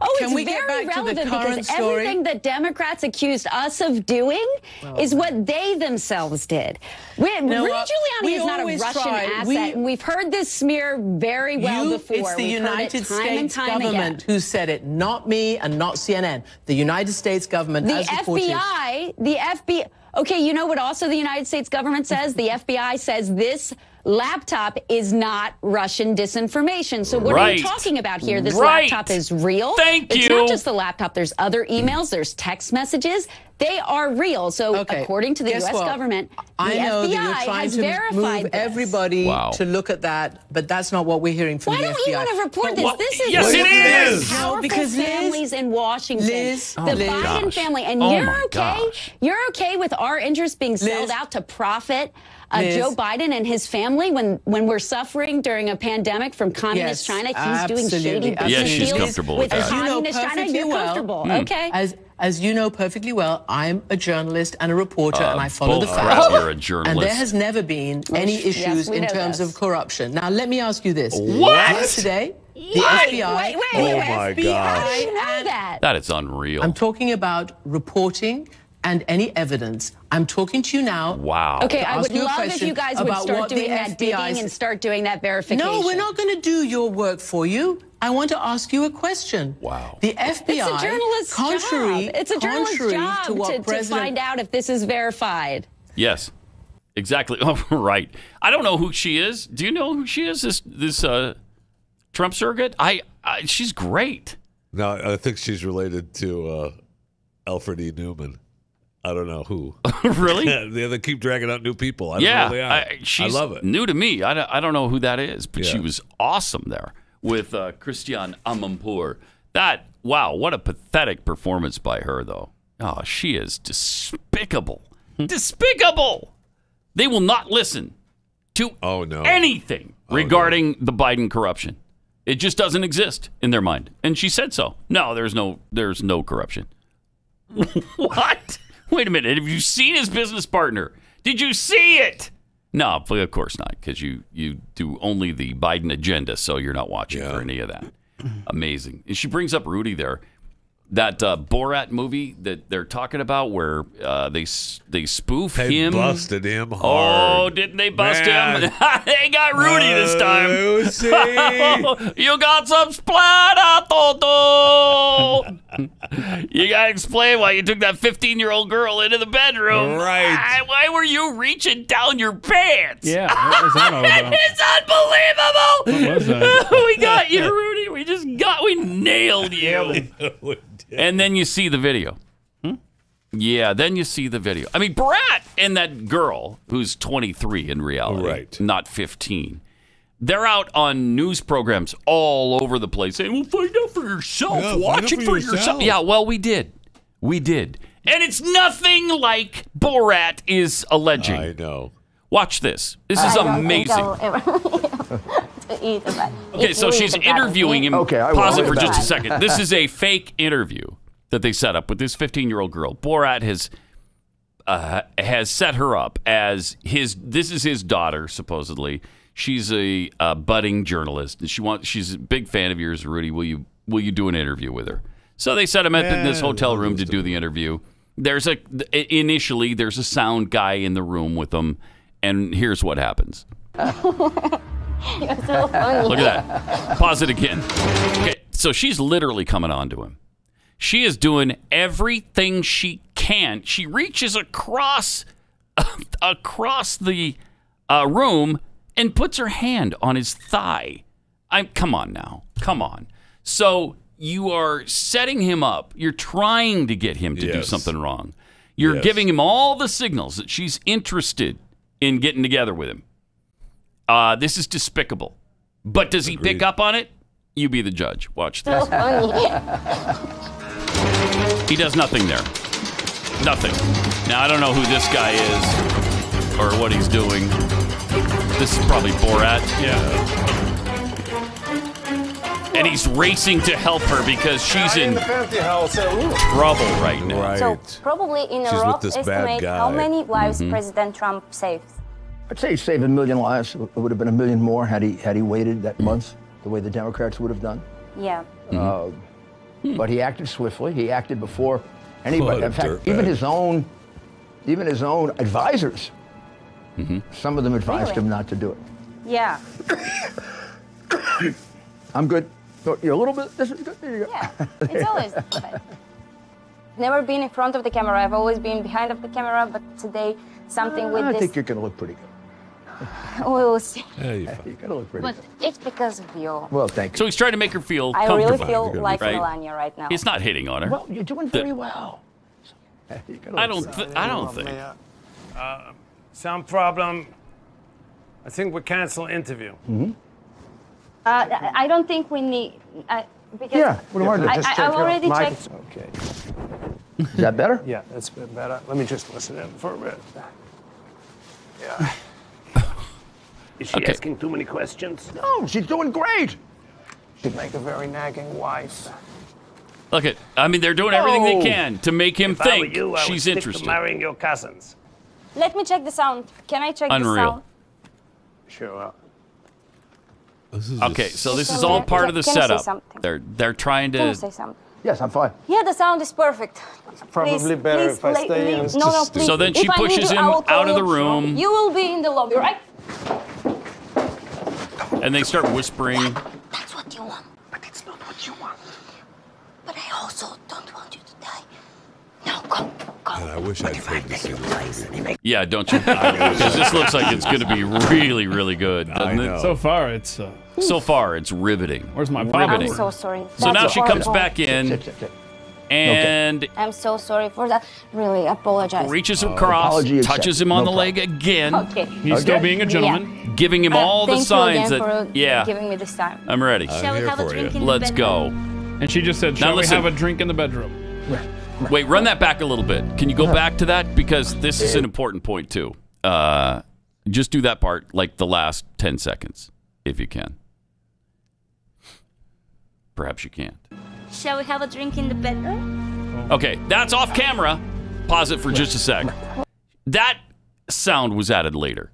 Oh, Can it's very relevant because story? everything that Democrats accused us of doing well, is what they themselves did. We, no, Rudy Giuliani we is not a Russian tried. asset, we, and we've heard this smear very well you, before. It's the we've United it States government again. who said it, not me and not C N N. The United States government. The as F B I, the F B I. Okay, you know what also the United States government says? The F B I says this laptop is not Russian disinformation. So what right. are you talking about here? This right. laptop is real. Thank it's you. It's not just the laptop. There's other emails. There's text messages. They are real. So okay. according to the Guess U S What? government, I the know F B I that you're trying has to verified move this. everybody wow. to look at that, but that's not what we're hearing from Why the F B I. Why don't you want to report but this? What? This is yes, one it of is. the powerful because Liz, families in Washington, Liz, oh the Liz, Biden gosh. family, and oh you're okay. Gosh. You're okay with our interests being sold Liz, out to profit. Uh, Joe Biden and his family, when when we're suffering during a pandemic from communist yes, China, he's absolutely. doing shady business yeah, she's deals comfortable with, with that. communist you know China. You're well, comfortable, mm. okay? As as you know perfectly well, I'm a journalist and a reporter, uh, and I follow the facts. You're a journalist, and there has never been any issues yes, in terms this. of corruption. Now, let me ask you this: What today? The what? F B I, wait, wait, wait, oh my F B I, gosh, how do you know that? That is unreal. I'm talking about reporting and any evidence. I'm talking to you now. Wow. Okay, I would love if you guys would start doing that digging and start doing that verification. No, we're not going to do your work for you. I want to ask you a question. Wow. The F B I, it's a journalist's job. It's a journalist's job to, to, to find out if this is verified. Yes, exactly. Oh, right. I don't know who she is. Do you know who she is? This this uh, Trump surrogate? I, I she's great. No, I think she's related to uh, Alfred E. Newman. I don't know who. Really? Yeah, they keep dragging out new people. I don't yeah, know who they are. I, she's I love it. New to me. I don't, I don't know who that is, but yeah. she was awesome there with uh, Christiane Amanpour. That, wow, what a pathetic performance by her, though. Oh, she is despicable. Despicable! They will not listen to oh, no. anything oh, regarding no. the Biden corruption. It just doesn't exist in their mind. And she said so. No, there's no, there's no corruption. What? Wait a minute. Have you seen his business partner? Did you see it? No, of course not, because you, you do only the Biden agenda, so you're not watching yeah. for any of that. Amazing. And she brings up Rudy there. That uh, Borat movie that they're talking about where uh, they they spoof they him. They busted him hard. Oh, didn't they bust Man. him? They got Rudy uh, this time. Lucy. You got some splatter, Toto. You got to explain why you took that fifteen-year-old girl into the bedroom. Right. I, why were you reaching down your pants? Yeah, what was that all about? It's unbelievable. What was that? We got you, Rudy. We just got, we nailed you. And then you see the video. Hmm? Yeah, then you see the video. I mean, Borat and that girl, who's twenty-three in reality, right. not fifteen, they're out on news programs all over the place saying, well, find out for yourself. Yeah, watch it for, for yourself. yourself. Yeah, well, we did. We did. And it's nothing like Borat is alleging. I know. Watch this. This is I amazing. Okay, so she's interviewing him. Okay, pause it for just a second. This is a fake interview that they set up with this fifteen-year-old girl. Borat has uh, has set her up as his. This is his daughter, supposedly. She's a uh, budding journalist, and she wants. She's a big fan of yours, Rudy. Will you will you do an interview with her? So they set him up in this hotel room to do the interview. There's a initially there's a sound guy in the room with them, and here's what happens. You're so funny. Look at that. Pause it again. Okay, so she's literally coming on to him. She is doing everything she can. She reaches across across the uh, room and puts her hand on his thigh. I'm come on now. Come on. So you are setting him up. You're trying to get him to yes. do something wrong. You're yes. giving him all the signals that she's interested in getting together with him. Uh, this is despicable. But does he Agreed. pick up on it? You be the judge. Watch this. He does nothing there. Nothing. Now, I don't know who this guy is or what he's doing. This is probably Borat. Yeah. And he's racing to help her because she's in trouble right now. Right. So probably in a rough estimate, how many lives mm-hmm. President Trump saved? I'd say he saved a million lives. It would have been a million more had he had he waited that month the way the Democrats would have done. Yeah. Mm-hmm. uh, but he acted swiftly. He acted before anybody. In fact, even his own, even his own advisors. Mm-hmm. Some of them advised really? him not to do it. Yeah. I'm good. You're a little bit. This is good. There you go. Yeah. It's always. I've never been in front of the camera. I've always been behind of the camera. But today, something uh, with I this. I think you're going to look pretty good. We will see. Yeah, you're you're gonna look pretty but good. It's because of you. Well, thank you. So he's trying to make her feel I comfortable. I really feel like right? Melania right now. He's not hitting on her. Well, you're doing very the, well. I don't. Th I don't think. Uh, sound problem. I think we cancel interview. Mm-hmm. Uh, I don't think we need. Uh, because yeah. What do I do? Just I, check I've already out. checked. Okay. Is that better? Yeah, that's better. Let me just listen in for a minute. Yeah. Is she okay. asking too many questions? No, she's doing great. She'd make a very nagging wife. Look at, I mean, they're doing no. everything they can to make him if think I were you, I she's would interested. To marrying your cousins. Let me check the sound. Can I check Unreal. the sound? Sure. This is okay, so this is all part of the can setup. They're they're trying to. Can you say something? Yes, I'm fine. Yeah, the sound is perfect. It's probably please, better please, if I stay in. No, no, please. So then she if pushes you, him out of the room. You will be in the lobby, right? And they start whispering. That, that's what you want. But it's not what you want. But I also don't want you to die. No, go, go. And I wish I'd taken this in place. Yeah, don't you? Because this looks like it's going to be really, really good, doesn't it? So far, it's... Uh... So far, it's riveting. Where's my riveting? I'm so sorry. That's so now she comes back in and... I'm so sorry for that. Really, apologize. Reaches across, uh, touches him on no the leg again. Okay. He's okay. still being a gentleman. Yeah. Giving him uh, all the signs that... For yeah. giving me this time. I'm ready. I'm shall we have a drink you. in Let's the bedroom? go. And she just said, shall now, listen, we have a drink in the bedroom? Wait, run that back a little bit. Can you go back to that? Because this is an important point, too. Uh, just do that part, like the last ten seconds, if you can. Perhaps you can't. Shall we have a drink in the bedroom? Okay, that's off camera. Pause it for just a sec. That sound was added later.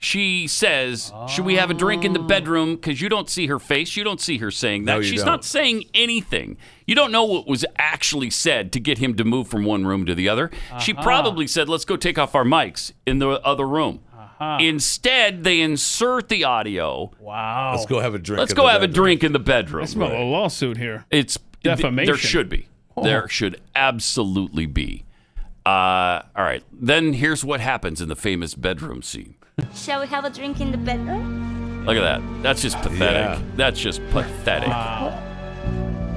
She says, should we have a drink in the bedroom? Because you don't see her face. You don't see her saying that. No, She's don't. not saying anything. You don't know what was actually said to get him to move from one room to the other. Uh-huh. She probably said, let's go take off our mics in the other room. Uh-huh. Instead, they insert the audio. Wow. Let's go have a drink. Let's go have bedroom. a drink in the bedroom. I smell right. a lawsuit here. It's defamation. There should be. Oh. There should absolutely be. Uh, all right. Then here's what happens in the famous bedroom scene. Shall we have a drink in the bedroom? Look at that. That's just pathetic. Yeah. That's just pathetic. Wow.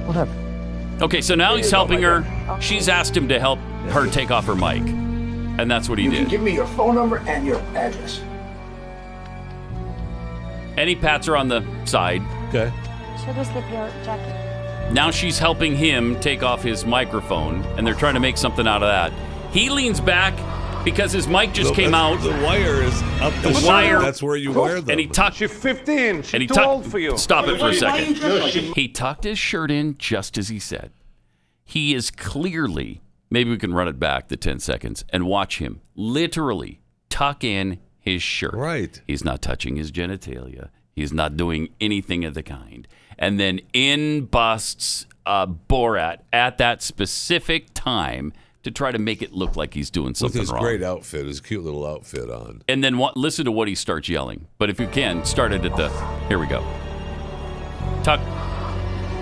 What happened? Okay, so now he's helping her. She's asked him to help her take off her mic. And that's what he did. Give me your phone number and your address. And he pats her on the side. Okay. Should we slip your jacket? Now she's helping him take off his microphone, and they're trying to make something out of that. He leans back because his mic just no, came out. The wire is up the, the wire. That's where you wire them. And he tucked. She's fifteen. She's too old for you. Stop it for a second. He tucked his shirt in just as he said. He is clearly. Maybe we can run it back the ten seconds and watch him literally tuck in his shirt. Right. He's not touching his genitalia. He's not doing anything of the kind. And then in busts uh, Borat at that specific time to try to make it look like he's doing something wrong. With his wrong. Great outfit, his cute little outfit on. And then what, listen to what he starts yelling. But if you can, start it at the... Here we go. Tuck.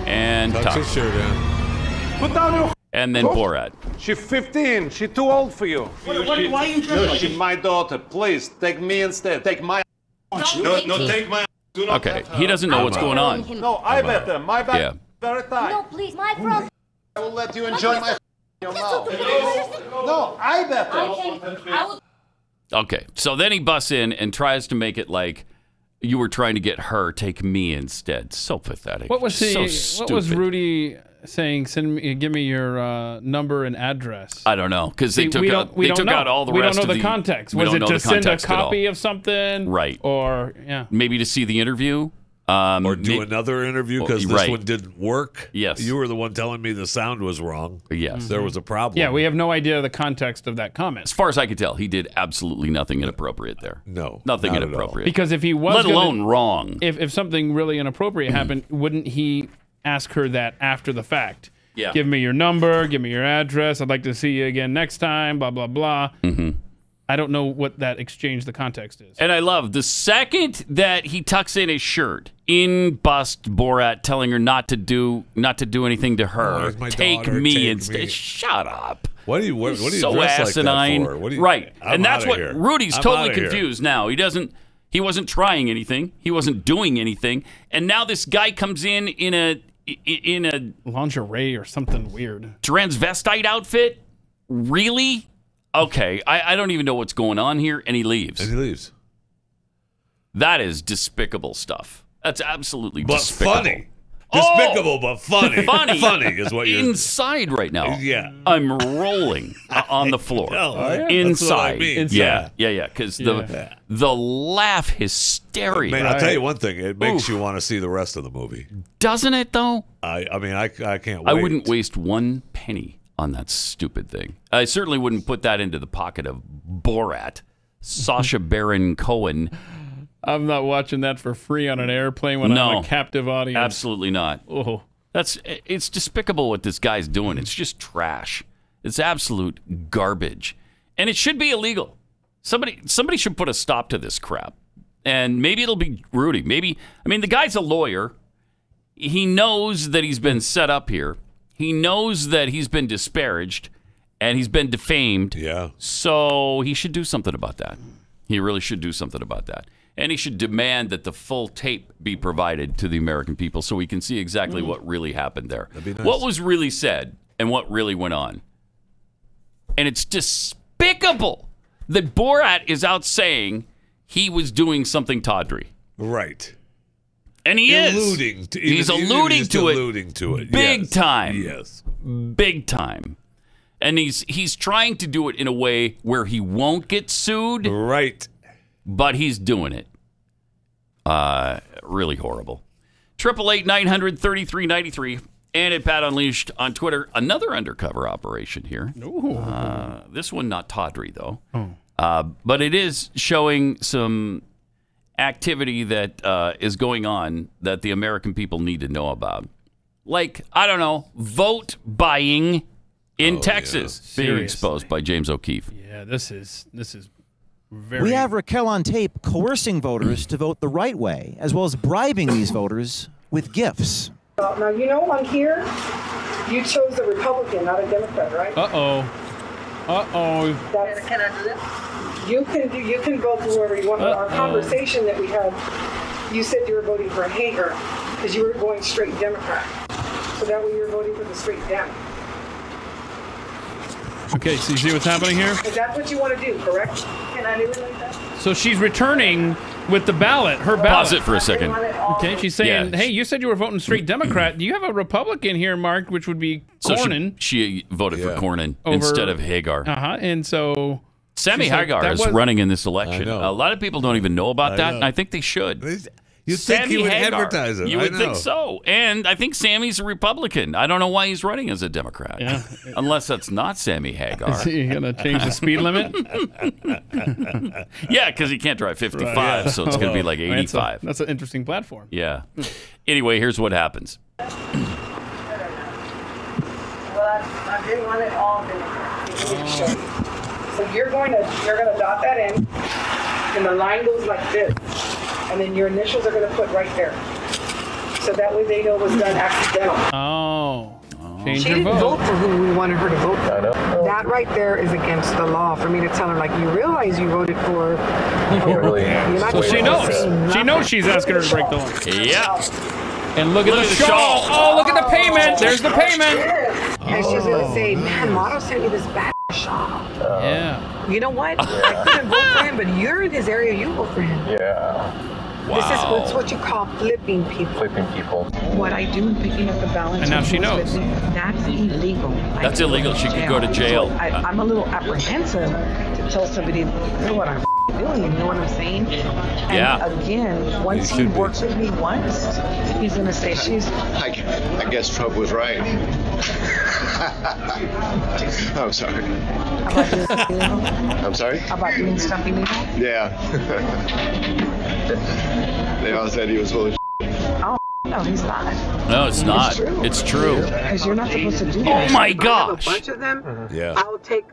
And tuck. Tucks his shirt in. Put down your... And then Borat. She's fifteen. She's too old for you. What, what, she, why are you dressed no, like she's my daughter. Please, take me instead. Take my... No, no, take my... Do not okay, he doesn't know what's going on. No, I better. My back... Yeah. Better time. No, please, my front... I will let you enjoy my... Your mouth. No, I better. I will... Okay, so then he busts in and tries to make it like... You were trying to get her. Take me instead. So pathetic. What was he... So stupid. What was Rudy... saying, send me, give me your uh, number and address. I don't know because they took we out. They took know. out all the we rest. We don't know of the context. Was it to send a copy of something, right? Or yeah, maybe to see the interview, um, or do another interview because well, this right. one didn't work. Yes, you were the one telling me the sound was wrong. Yes, mm-hmm. There was a problem. Yeah, we have no idea of the context of that comment. As far as I could tell, he did absolutely nothing inappropriate there. No, nothing not inappropriate. Because if he was, let alone gonna, wrong, if if something really inappropriate happened, wouldn't he? Ask her that after the fact. Yeah. Give me your number. Give me your address. I'd like to see you again next time. Blah, blah, blah. Mm-hmm. I don't know what that exchange, the context is. And I love the second that he tucks in his shirt, in bust Borat telling her not to do not to do anything to her. Oh, take daughter, me take instead. Me. Shut up. What do you, what, what do you so dress asinine. Like that for? Do you, right. I'm and that's what here. Rudy's I'm totally confused here. Now. He doesn't. He wasn't trying anything. He wasn't doing anything. And now this guy comes in in a... in a lingerie or something weird transvestite outfit. Really? Okay, I, I don't even know what's going on here. And he leaves. And he leaves. That is despicable stuff. That's absolutely but despicable. Funny. Despicable, oh! But funny. Funny, funny is what you're inside right now. Yeah, I'm rolling on the floor. No, right? Inside. I mean. Inside, yeah, yeah, yeah. Because yeah. the the laugh hysteria. Man, right? I'll tell you one thing. It makes Oof. You want to see the rest of the movie, doesn't it? Though. I, I mean, I, I can't. Wait. I wouldn't waste one penny on that stupid thing. I certainly wouldn't put that into the pocket of Borat, Sacha Baron Cohen. I'm not watching that for free on an airplane when no, I'm a captive audience. Absolutely not. Oh, that's it's despicable what this guy's doing. It's just trash. It's absolute garbage, and it should be illegal. Somebody, somebody should put a stop to this crap. And maybe it'll be Rudy. Maybe I mean the guy's a lawyer. He knows that he's been set up here. He knows that he's been disparaged, and he's been defamed. Yeah. So he should do something about that. He really should do something about that. And he should demand that the full tape be provided to the American people so we can see exactly what really happened there. That'd be nice. What was really said and what really went on. And it's despicable that Borat is out saying he was doing something tawdry. Right. And he alluding is. To, He's alluding to, alluding to it. Big yes. time. Yes. Big time. And he's he's trying to do it in a way where he won't get sued. Right. But he's doing it. Uh, really horrible. eight eight eight, nine hundred, thirty-three ninety-three. And at Pat Unleashed on Twitter. Another undercover operation here. Uh, this one not tawdry, though. Oh. Uh, but it is showing some activity that uh, is going on that the American people need to know about. Like, I don't know, vote buying in oh, Texas. Yeah. Being exposed by James O'Keefe. Yeah, this is... This is Very we have Raquel on tape coercing voters to vote the right way, as well as bribing these voters with gifts. Now, you know, on here, you chose a Republican, not a Democrat, right? Uh-oh. Uh-oh. Can I do that? You can, do, you can vote for whoever you want. Uh-oh. Our conversation that we had, you said you were voting for Hager because you were going straight Democrat. so that way you're voting for the straight down. Okay, so you see what's happening here? If that's what you want to do, correct? Can I do it like that? So she's returning with the ballot, her ballot. Pause it for a second. Okay, she's saying, yeah. Hey, you said you were voting straight Democrat. Do you have a Republican here, Mark, which would be Cornyn? So she, she voted yeah. for Cornyn Over, instead of Hagar. Uh-huh, and so... Sammy Hagar like, is was... running in this election. A lot of people don't even know about I that, know. and I think they should. You think you would Hagar. advertise him. You would think so. And I think Sammy's a Republican. I don't know why he's running as a Democrat. Yeah. Unless that's not Sammy Hagar. Is he going to change the speed limit? Yeah, because he can't drive fifty-five, right, yeah. so it's going to be like eighty-five. Right, so that's an interesting platform. Yeah. Anyway, here's what happens. Well, I, I didn't want it all Democrat. So you're going to you're going to dot that in, and the line goes like this. And then your initials are going to put right there. So that way they know it was done accidental. Oh. oh. She didn't vote. vote for who we wanted her to vote for. That right there is against the law for me to tell her, like, you realize you voted for... Oh, really well, she knows. She knows she's asking her to break the law. Yeah. And look, look at the, the shawl. shawl. Oh, look at the payment. There's the payment. Oh. And she's going to say, man, Motto sent you this bad shawl. Uh, yeah. You know what? I couldn't vote for him, but you're in his area. You vote for him. Yeah. Wow. This is what you call flipping people. Flipping people. What I do in picking up the balance. And now she knows. Flipping, that's illegal. That's illegal. She could go to jail. So I, I'm a little apprehensive to tell somebody, you know what I'm doing, you know what I'm saying? And yeah. again, once he works with me once, he's going to say she's... I, I guess Trump was right. I'm sorry. About doing something illegal? I'm sorry? About doing something illegal? Yeah. They all said he was full of shit. Oh, no, he's not. No, it's not. It's true. Because you're not supposed to do that. Oh, my gosh. I have a bunch of them. Mm-hmm. Yeah. I'll take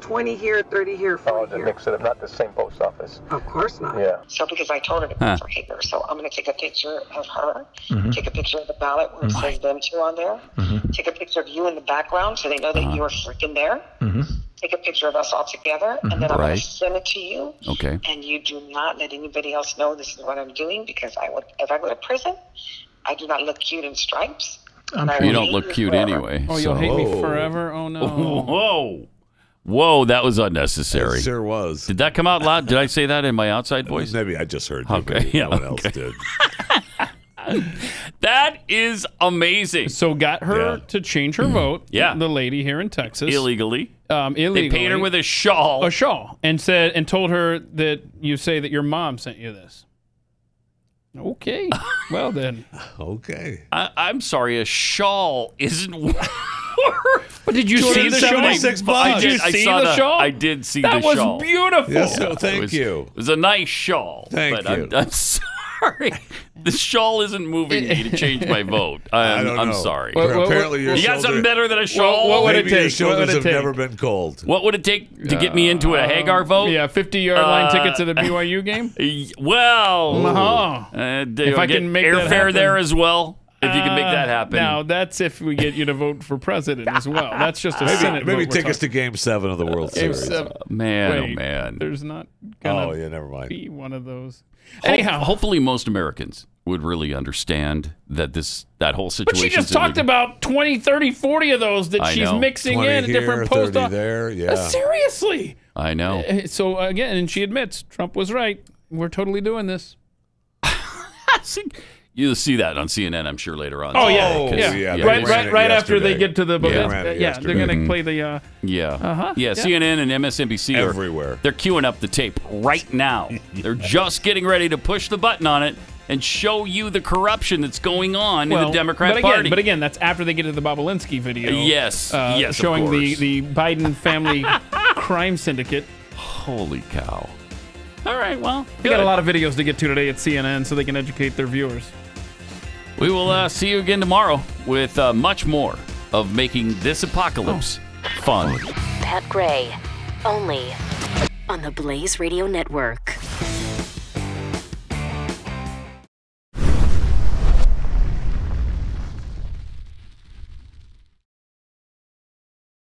twenty here, thirty here, forty here. Oh, to mix it up. Not the same post office. Of course not. Yeah. So because I told her to vote for Hagar, so I'm going to take a picture of her, mm-hmm. take a picture of the ballot where it mm-hmm. says them two on there, mm-hmm. take a picture of you in the background so they know that uh-huh. you are freaking there. Mm-hmm. Take a picture of us all together, and then I'm right. going to send it to you. Okay. And you do not let anybody else know this is what I'm doing, because I would, if I go to prison, I do not look cute in stripes. I'm sure you don't look cute forever. anyway. Oh, so. You'll hate oh. me forever? Oh, no. Oh, whoa. Whoa, that was unnecessary. It sure was. Did that come out loud? Did I say that in my outside voice? Maybe I just heard. Okay. Yeah, no one okay. else did. That is amazing. So got her yeah. to change her vote. Yeah. The lady here in Texas. Illegally. Um, illegally. They paid her with a shawl. A shawl. And said and told her that you say that your mom sent you this. Okay. Well then. Okay. I, I'm sorry, a shawl isn't worth. But did you see the shawl? I did, I see the shawl? I did see the shawl. That was beautiful. Yes, yeah, thank it was, you. It was a nice shawl. Thank but you. I'm, I'm sorry. The shawl isn't moving me to change my vote. I'm, I don't know. I'm sorry. Well, well, apparently your you got something better than a shawl? Well, what would Maybe it take? Your shoulders what would it have take? never been cold. What would it take to get me into a Hagar vote? Uh, yeah, fifty-yard uh, line tickets to the B Y U game? Well, uh, if I can make airfare there as well. If you can make that happen. Uh, now, that's if we get you to vote for president as well. That's just a maybe, Senate Maybe vote take us to Game seven of the World uh, Series. Uh, man, Wait, oh, man. There's not going to oh, yeah, never mind. be one of those. Ho Anyhow. Hopefully most Americans would really understand that this that whole situation. But she just talked about twenty, thirty, forty of those that I she's know. mixing in at different post office. there, yeah. Uh, seriously. I know. Uh, so, again, and she admits, Trump was right. We're totally doing this. You'll see that on C N N, I'm sure, later on. Oh, yeah. yeah. yeah. yeah. Right, right, right after they get to the... Yeah, uh, yeah they're going to play the... Uh, yeah. Uh-huh, yeah. Yeah, C N N and M S N B C are... Everywhere. They're queuing up the tape right now. They're just getting ready to push the button on it and show you the corruption that's going on well, in the Democrat but again, Party. But again, that's after they get to the Bobulinski video. Yes, uh, yes, Showing the, the Biden family crime syndicate. Holy cow. All right, well, They got a lot of videos to get to today at C N N so they can educate their viewers. We will uh, see you again tomorrow with uh, much more of making this apocalypse oh. fun. Pat Gray, only on the Blaze Radio Network.